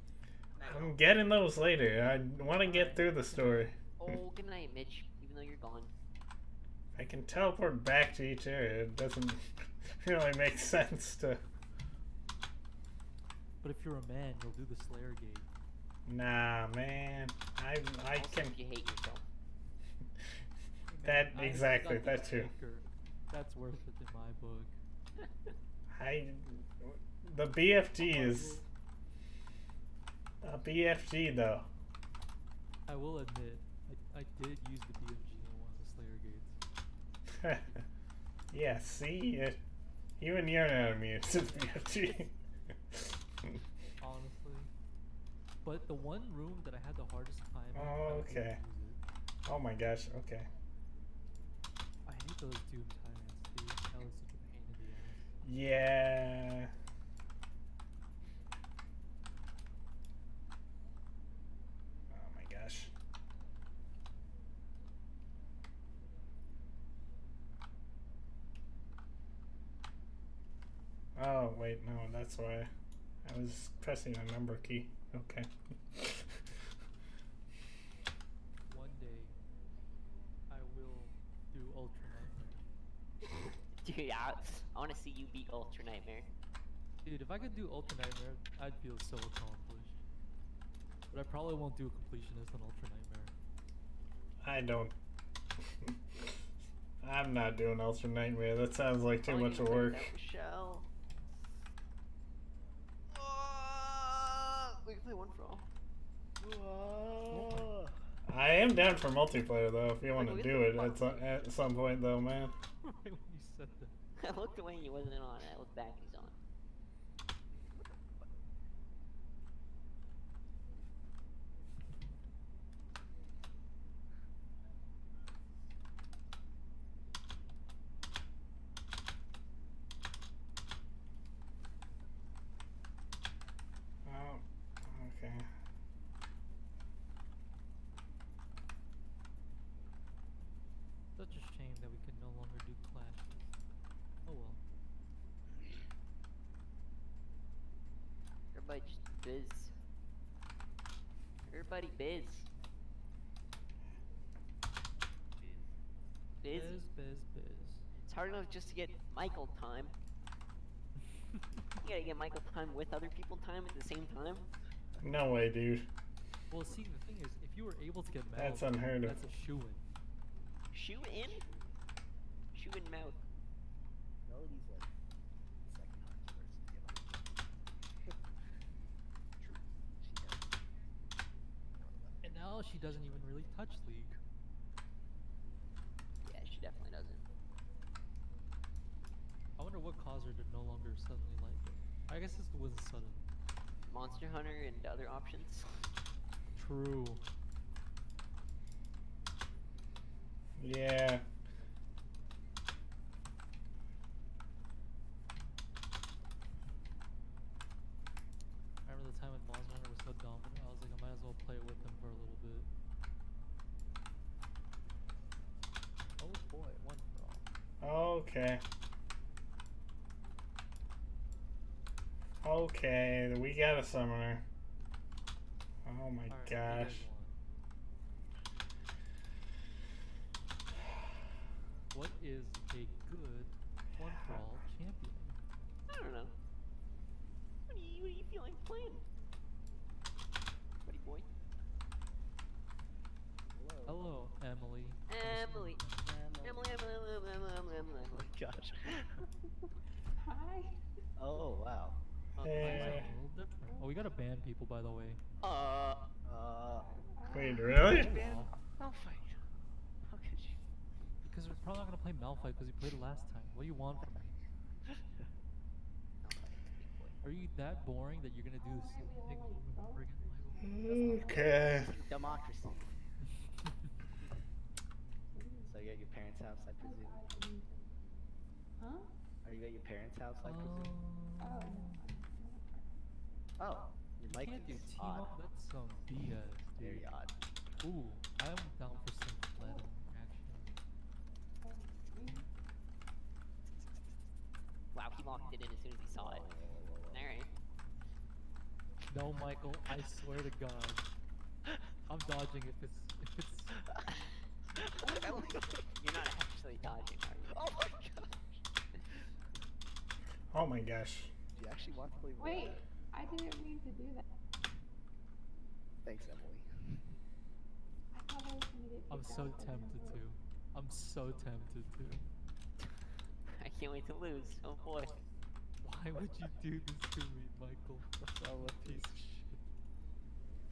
I'm getting those later. I want to get through the story. Oh, good night, Mitch. Even though you're gone. I can teleport back to each area. It doesn't really make sense to. But if you're a man, you'll do the Slayer gate. Nah, man. I I also can. If you hate yourself. that I exactly. That too. That's worth it in my book. I. The B F G is. A B F G though. I will admit, I I did use the B F G in one of the Slayer gates. Yeah, see? It, even you're not immune to B F G. Honestly. But the one room that I had the hardest time in. Oh, okay. Oh my gosh, okay. I hate those Doom tyrants, dude. That was such a pain in the ass. Yeah. Oh my gosh. Oh, wait, no, that's why I was pressing the number key. Okay. One day, I will do Ultra Nightmare. Dude, I, I want to see you beat Ultra Nightmare. Dude, if I could do Ultra Nightmare, I'd feel so accomplished. But I probably won't do a completionist on Ultra Nightmare. I don't. I'm not doing Ultra Nightmare. That sounds like too much of work. Shell. We can play one for all. Whoa. I am down for multiplayer though, if you want like, to do it at some, at some point though, man. Right when you said that. I looked away, he wasn't on. I looked back, he's on. Everybody biz. Biz. Biz, biz, biz. It's hard enough just to get Michael time. You gotta get Michael time with other people time at the same time. No way, dude. Well, see, the thing is, if you were able to get mouth, that's unheard of. That's a shoe in. Shoe in? Shoe in mouth. Melody's like. Now she doesn't even really touch League. Yeah, she definitely doesn't. I wonder what caused her to no longer suddenly like it. I guess this wasn't sudden. Monster Hunter and other options. True. Yeah. I remember the time when Monster Hunter was so dominant, I was like, I might as well play it with him for a little bit. Oh boy, one for all. Okay. Okay, we got a summoner. Oh my right, gosh. What is a good one for all champion? I don't know. What are you, what are you feeling playing? Buddy boy. Hello. Hello, Emily. Emily. Emily, Emily, Emily, Emily, Emily, Emily, Emily. Gosh. Yeah. Oh, we gotta ban people, by the way. Uh. Uh. Wait, really? Malphite. How could you? Because we're probably not gonna play Malphite because we played it last time. What do you want from me? Are you that boring that you're gonna do the same thing over again? Okay. Democracy. So you're at your parents' house, I presume. Huh? Are you at your parents' house, I presume? Uh, oh. Oh. You like it? That's some B S. Very odd. Ooh, I'm down for some flannel action. Wow, he locked it in as soon as he saw it. Alright. No, Michael, I swear to God. I'm dodging if it's. If it's... You're not actually dodging, are you? Oh my gosh! Oh my gosh. Do you actually want to play Wait, water? I didn't mean to do that. Thanks, Emily. I thought I was gonna get I'm so tempted to. I'm so tempted to. I can't wait to lose. Oh boy. Why would you do this to me, Michael? I'm a piece of shit.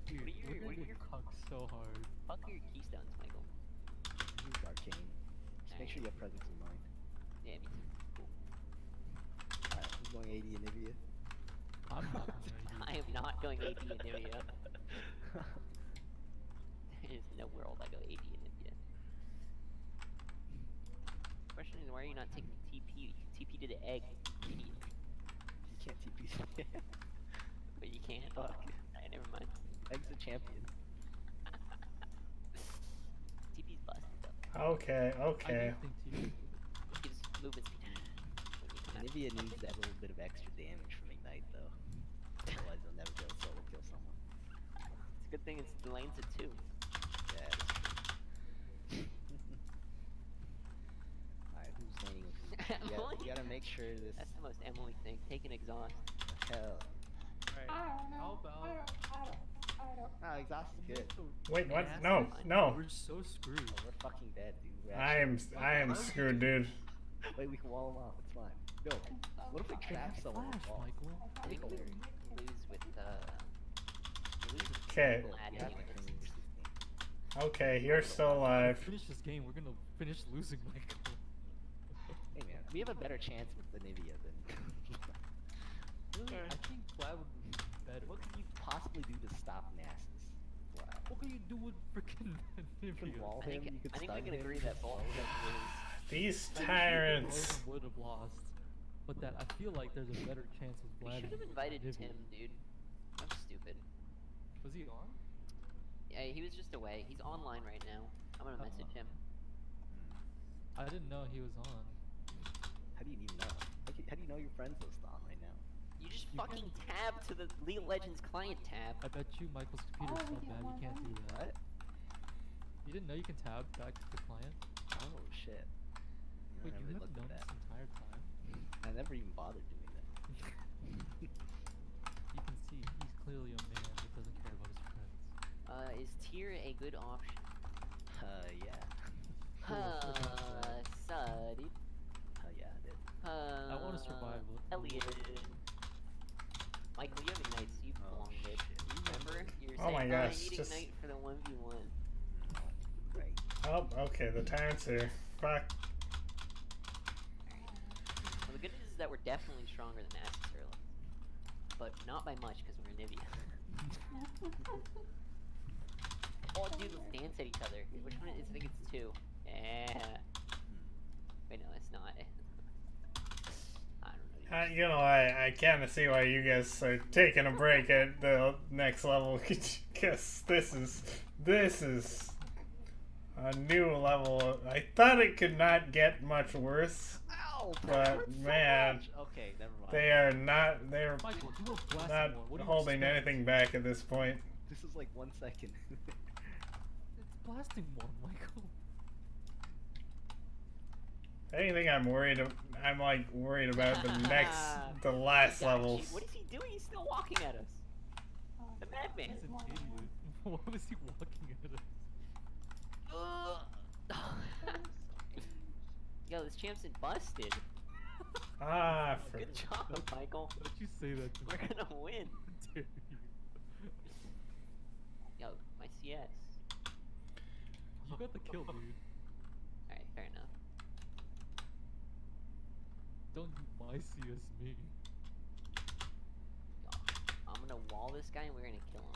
Dude, what are, what are your cocks so hard? Fuck your keystones, Michael. Use arcane. Just make sure you have presence in mind. Yeah, me too. Cool. Alright, I'm going A D and Nivea. I'm not going A D. I am not going A D and Nivea. There is no world I go A D and Nivea. The question is, why are you not taking T P? T P to the egg, idiot. Can't T P. But you can't. Fuck. Alright, never mind. Egg's the champion. T P's busted though. Okay, okay. Gives movement speed. Anivia needs that little bit of extra damage from Ignite though. Otherwise they'll never be able to solo kill someone. It's a good thing it's the lanes at two. Yeah. Alright, who's laning? You gotta, you gotta make sure this. That's the most Emily thing. Take an exhaust. Hell. Right. I don't know. How about? I don't. I don't. I don't. No, exhaust is good. Wait, what? No, no. We're so screwed. Oh, we're fucking dead, dude. I am. I am screwed, dude. Wait, we can wall them off. It's fine. No. What if we trap someone? Michael. I think we lose with the. Okay. Okay, you're still alive. Finish this game. We're gonna finish losing, Michael. Hey man, we have a better chance with the Nivea than... Really? I think Vlad would be better. What could you possibly do to stop Nasus? Vlad? What could you do with frickin' Nivea? Wall him, I think, I think we can him. agree that ball is... These tyrants! would have lost. But that I feel like there's a better chance with Vlad. We should have invited Tim, dude. I'm stupid. Was he on? Yeah, he was just away. He's online right now. I'm gonna oh. message him. I didn't know he was on. How do you even know? How do you know your friends list on right now? You just you fucking tab to the League of Legends client tab. I bet you Michael's computer's oh, so bad you can't do that. What? You didn't know you can tab back to the client? Oh shit. You Wait, you haven't known this entire time? I never even bothered doing that. You can see he's clearly a man that doesn't care about his friends. Uh, is tier a good option? Uh, yeah. Uh, sorry. Uh, I want to survive. Elliot. Michael, you have Ignite, so you belong oh, there. Remember? You're oh my gosh, I need just... Ignite for the one v one. Right. Oh, okay, the tyrant's here. Fuck. Well, the good news is that we're definitely stronger than Nasus early. But not by much, because we're Nivea. Oh, dude, let's dance at each other. Which one is I think it's two. Yeah. Wait, no, it's not. Uh, you know, I, I kind of see why you guys are taking a break at the next level, because this is, this is a new level. I thought it could not get much worse, Ow, but man, so much. Okay, never mind. They are not, they are Michael, not holding anything back at this point. This is like one second. It's blasting one, Michael. Anything I'm worried of, I'm like worried about the next, the last levels. What is he doing? He's still walking at us. The madman. He's an idiot. Why was he walking at us? Uh. Yo, this champ's been busted. Ah, oh, good job, Michael. Don't you say that to me. We're gonna win. Dude. Yo, my C S. You got the kill, dude. Alright, fair enough. Don't my C S me. Yo, I'm gonna wall this guy and we're gonna kill him.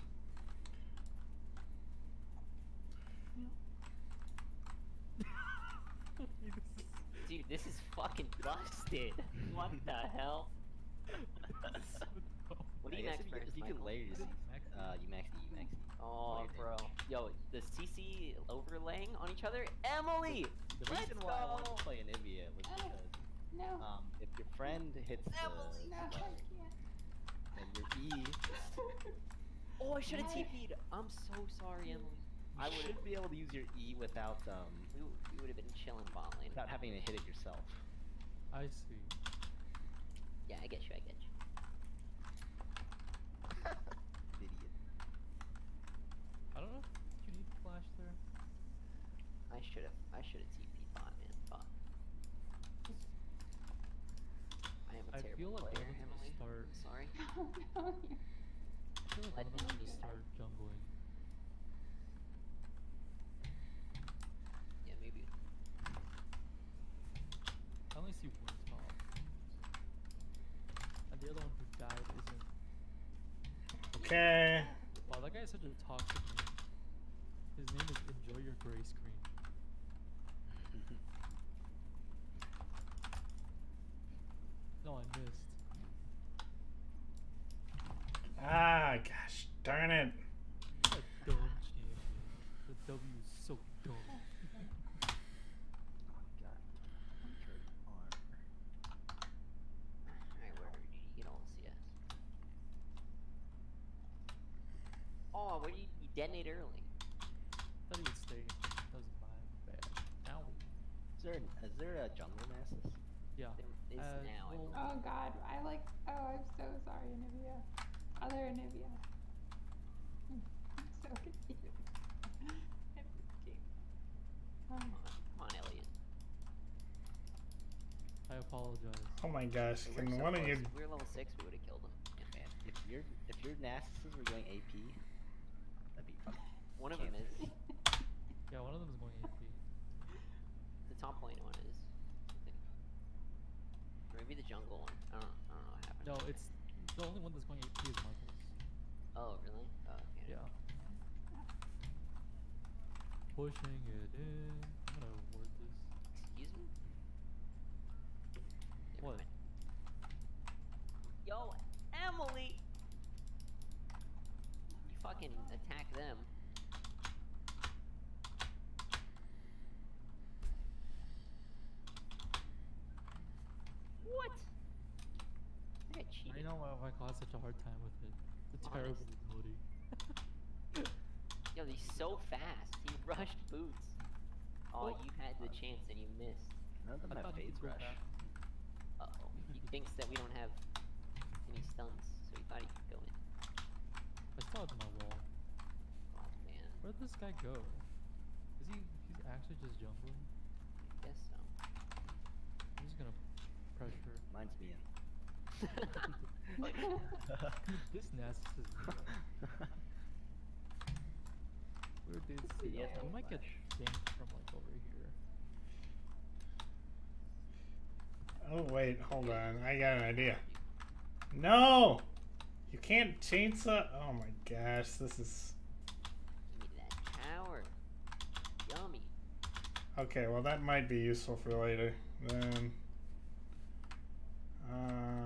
Dude, this is fucking busted. What the hell? What do you max first? You can layer these. Uh, you max E, you max E. Oh, bro. Yo, the C C overlaying on each other? Emily! The reason why I wanted to play Anivia was because um, if your friend hits the then your E. Oh, I should have T P'd. I'm so sorry, Emily. I would be able to use your E without um. You, you would have been chilling bot lane without having to hit it yourself. I see. Yeah, I get you. I get you. Idiot. I don't know. Did you need to flash there? I should have. I should have T P'd bot, man. Bot. I am a I terrible feel player. Like start... Sorry. No, no, yeah. I feel like I'm gonna start jungling. I only see one top. And the other one who died isn't. Okay. Wow, that guy is such a toxic name. His name is Enjoy Your Gray Screen. No, I missed. Ah, gosh darn it. What a dumb champion. The W is so dumb. Detonate early. I thought he would stay. That was my bad. Ow. Is there, is there a jungle Nasus? Yeah. There is uh, now. Well, oh god, I like. Oh, I'm so sorry, Anivia. Other Anivia. I'm so confused. Oh. Come on, come on, Elliot. I apologize. Oh my gosh, so can one of you. If we were level six, we would have killed him. Yeah, man. If your if your Nasuses were going A P. One of them is. Yeah, one of them is going A P. The top lane one is. Or maybe the jungle one. I don't, I don't know what happened. No, it's the only one that's going A P is Michael's. Oh, really? Oh, okay. Yeah. Pushing it in. I'm gonna ward this. Excuse me? Never what? Mind. Yo, Emily! Fucking attack them. What? I, I know why Michael has such a hard time with it. It's a terrible ability. Yo, he's so fast. He rushed boots. Oh, you had the chance and you missed. None of them have phase rush. Uh oh. He thinks that we don't have any stuns, so he thought he could go in. I saw it on my wall. Oh man. Where'd this guy go? Is he he's actually just jungling? I guess so. I'm just gonna pressure. Mine's me in. This Nasus is weird dude. Yeah, we might get janked from like over here. Oh wait, hold on. I got an idea. No! You can't chainsaw. Oh my gosh, this is. Give me that tower. Yummy. Okay, well that might be useful for later. Then. Uh.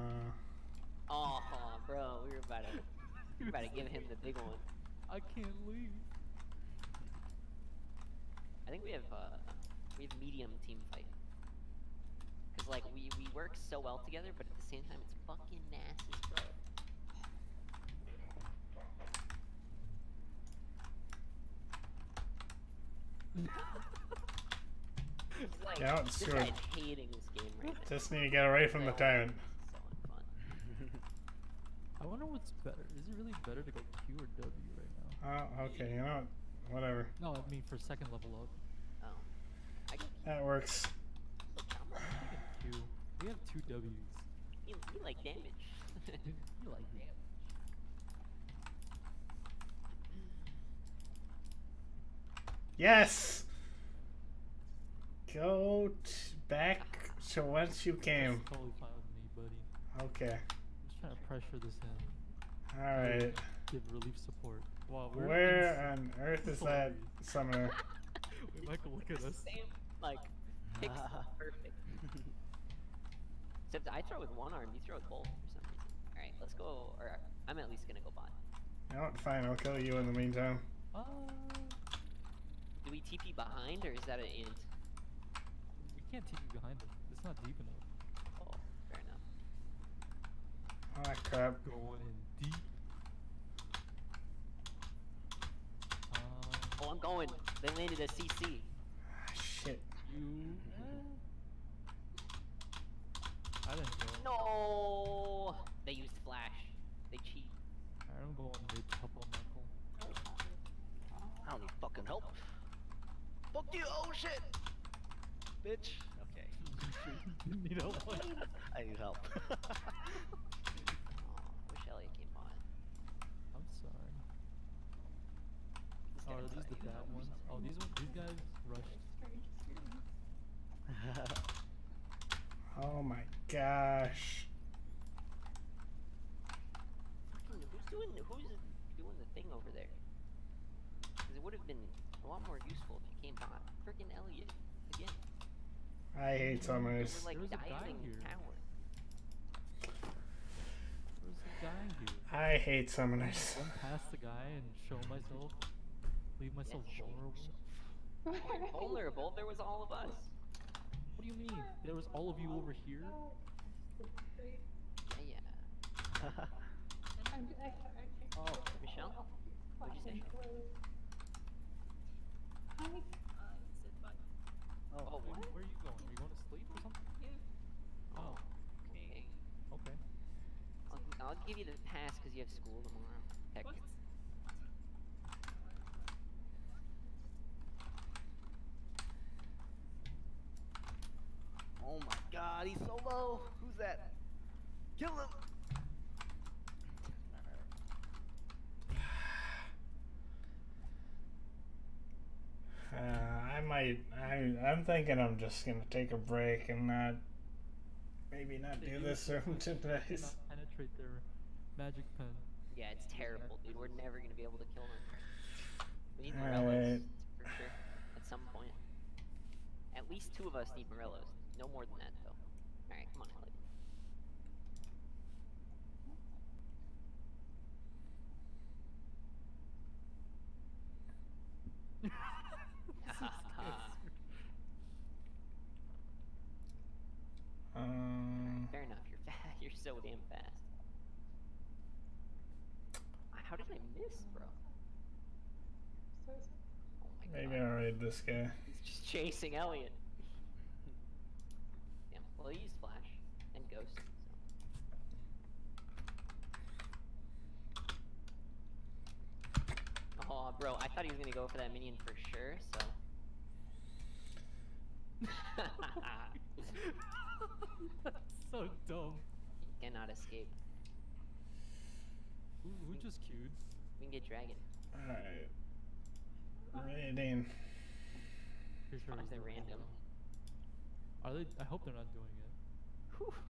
Oh, bro, we were about to. We were about to give him the big one. I can't leave. I think we have uh, we have medium team fight. Cause like we we work so well together, but at the same time it's fucking nasty, bro. Like, yeah, it's this guy's hating this game right now. Just need to get away from the tyrant. I wonder what's better. Is it really better to go Q or W right now? Oh, okay. You know what? Whatever. No, I mean for second level up. Oh. I that works. I Q. We have two W's. You, you like damage. You like damage. Yes! Go t back to whence you came. That's totally fine with me, buddy. Okay. I'm just trying to pressure this in. Alright. Give relief support. Wow, we're Where on earth is that summoner? Wait, Michael, look at us. Same, like, pixel perfect. Except I throw with one arm, you throw with both for some reason. Alright, let's go, or I'm at least gonna go bot. No, fine, I'll kill you in the meantime. Uh... Do we T P behind, or is that an int? We can't T P behind it. It's not deep enough. Oh, fair enough. Oh, crap. Going in deep. Uh, oh, I'm going. They landed a C C. Ah, shit. You... I didn't go. No! They used flash. They cheat. I don't go on mid couple, Michael. I don't need fucking help. Fuck you! Oh shit! Bitch. Okay. You need help? I need help. Oh, I wish Elliot came on. I'm sorry. Oh, are these the bad ones? Oh, these ones, these guys rushed. Oh my gosh. Fucking, who's doing, who's doing the thing over there? Because it would have been a lot more useful if you came by. Frickin' Elliot. Again. I hate Summers. We're like dying here. Where's the guy here? I hate Summoners. Run past the guy and show myself. Leave myself yeah, vulnerable. Vulnerable? There was all of us. What do you mean? There was all of you over here? Yeah, yeah. Oh, Michelle? What'd you say? Uh, oh, oh what? Where are you going? Are you going to sleep or something? Yeah. Oh. Okay. Okay. I'll, I'll give you the pass because you have school tomorrow. Heck. What? Oh my god, he's so low. Who's that? Kill him! Uh, I might. I, I'm thinking I'm just gonna take a break and not, maybe not do this room today. Penetrate their magic pen. Yeah, it's terrible, dude. We're never gonna be able to kill them. We need Morellos for sure at some point. At least two of us need Morellos. No more than that, though. All right, come on, Ellie. Um, fair enough, you're fast. You're so damn fast. How did I miss, bro? Oh my Maybe God. I'll raid this guy. He's just chasing Elliot. Damn, well, he used flash and ghost. So. Oh, bro, I thought he was gonna go for that minion for sure, so. That's so dumb. He cannot escape. Ooh, who just queued? We can get dragon. Alright. Raiding. Pretty sure they're random. Are they? I hope they're not doing it. Whew.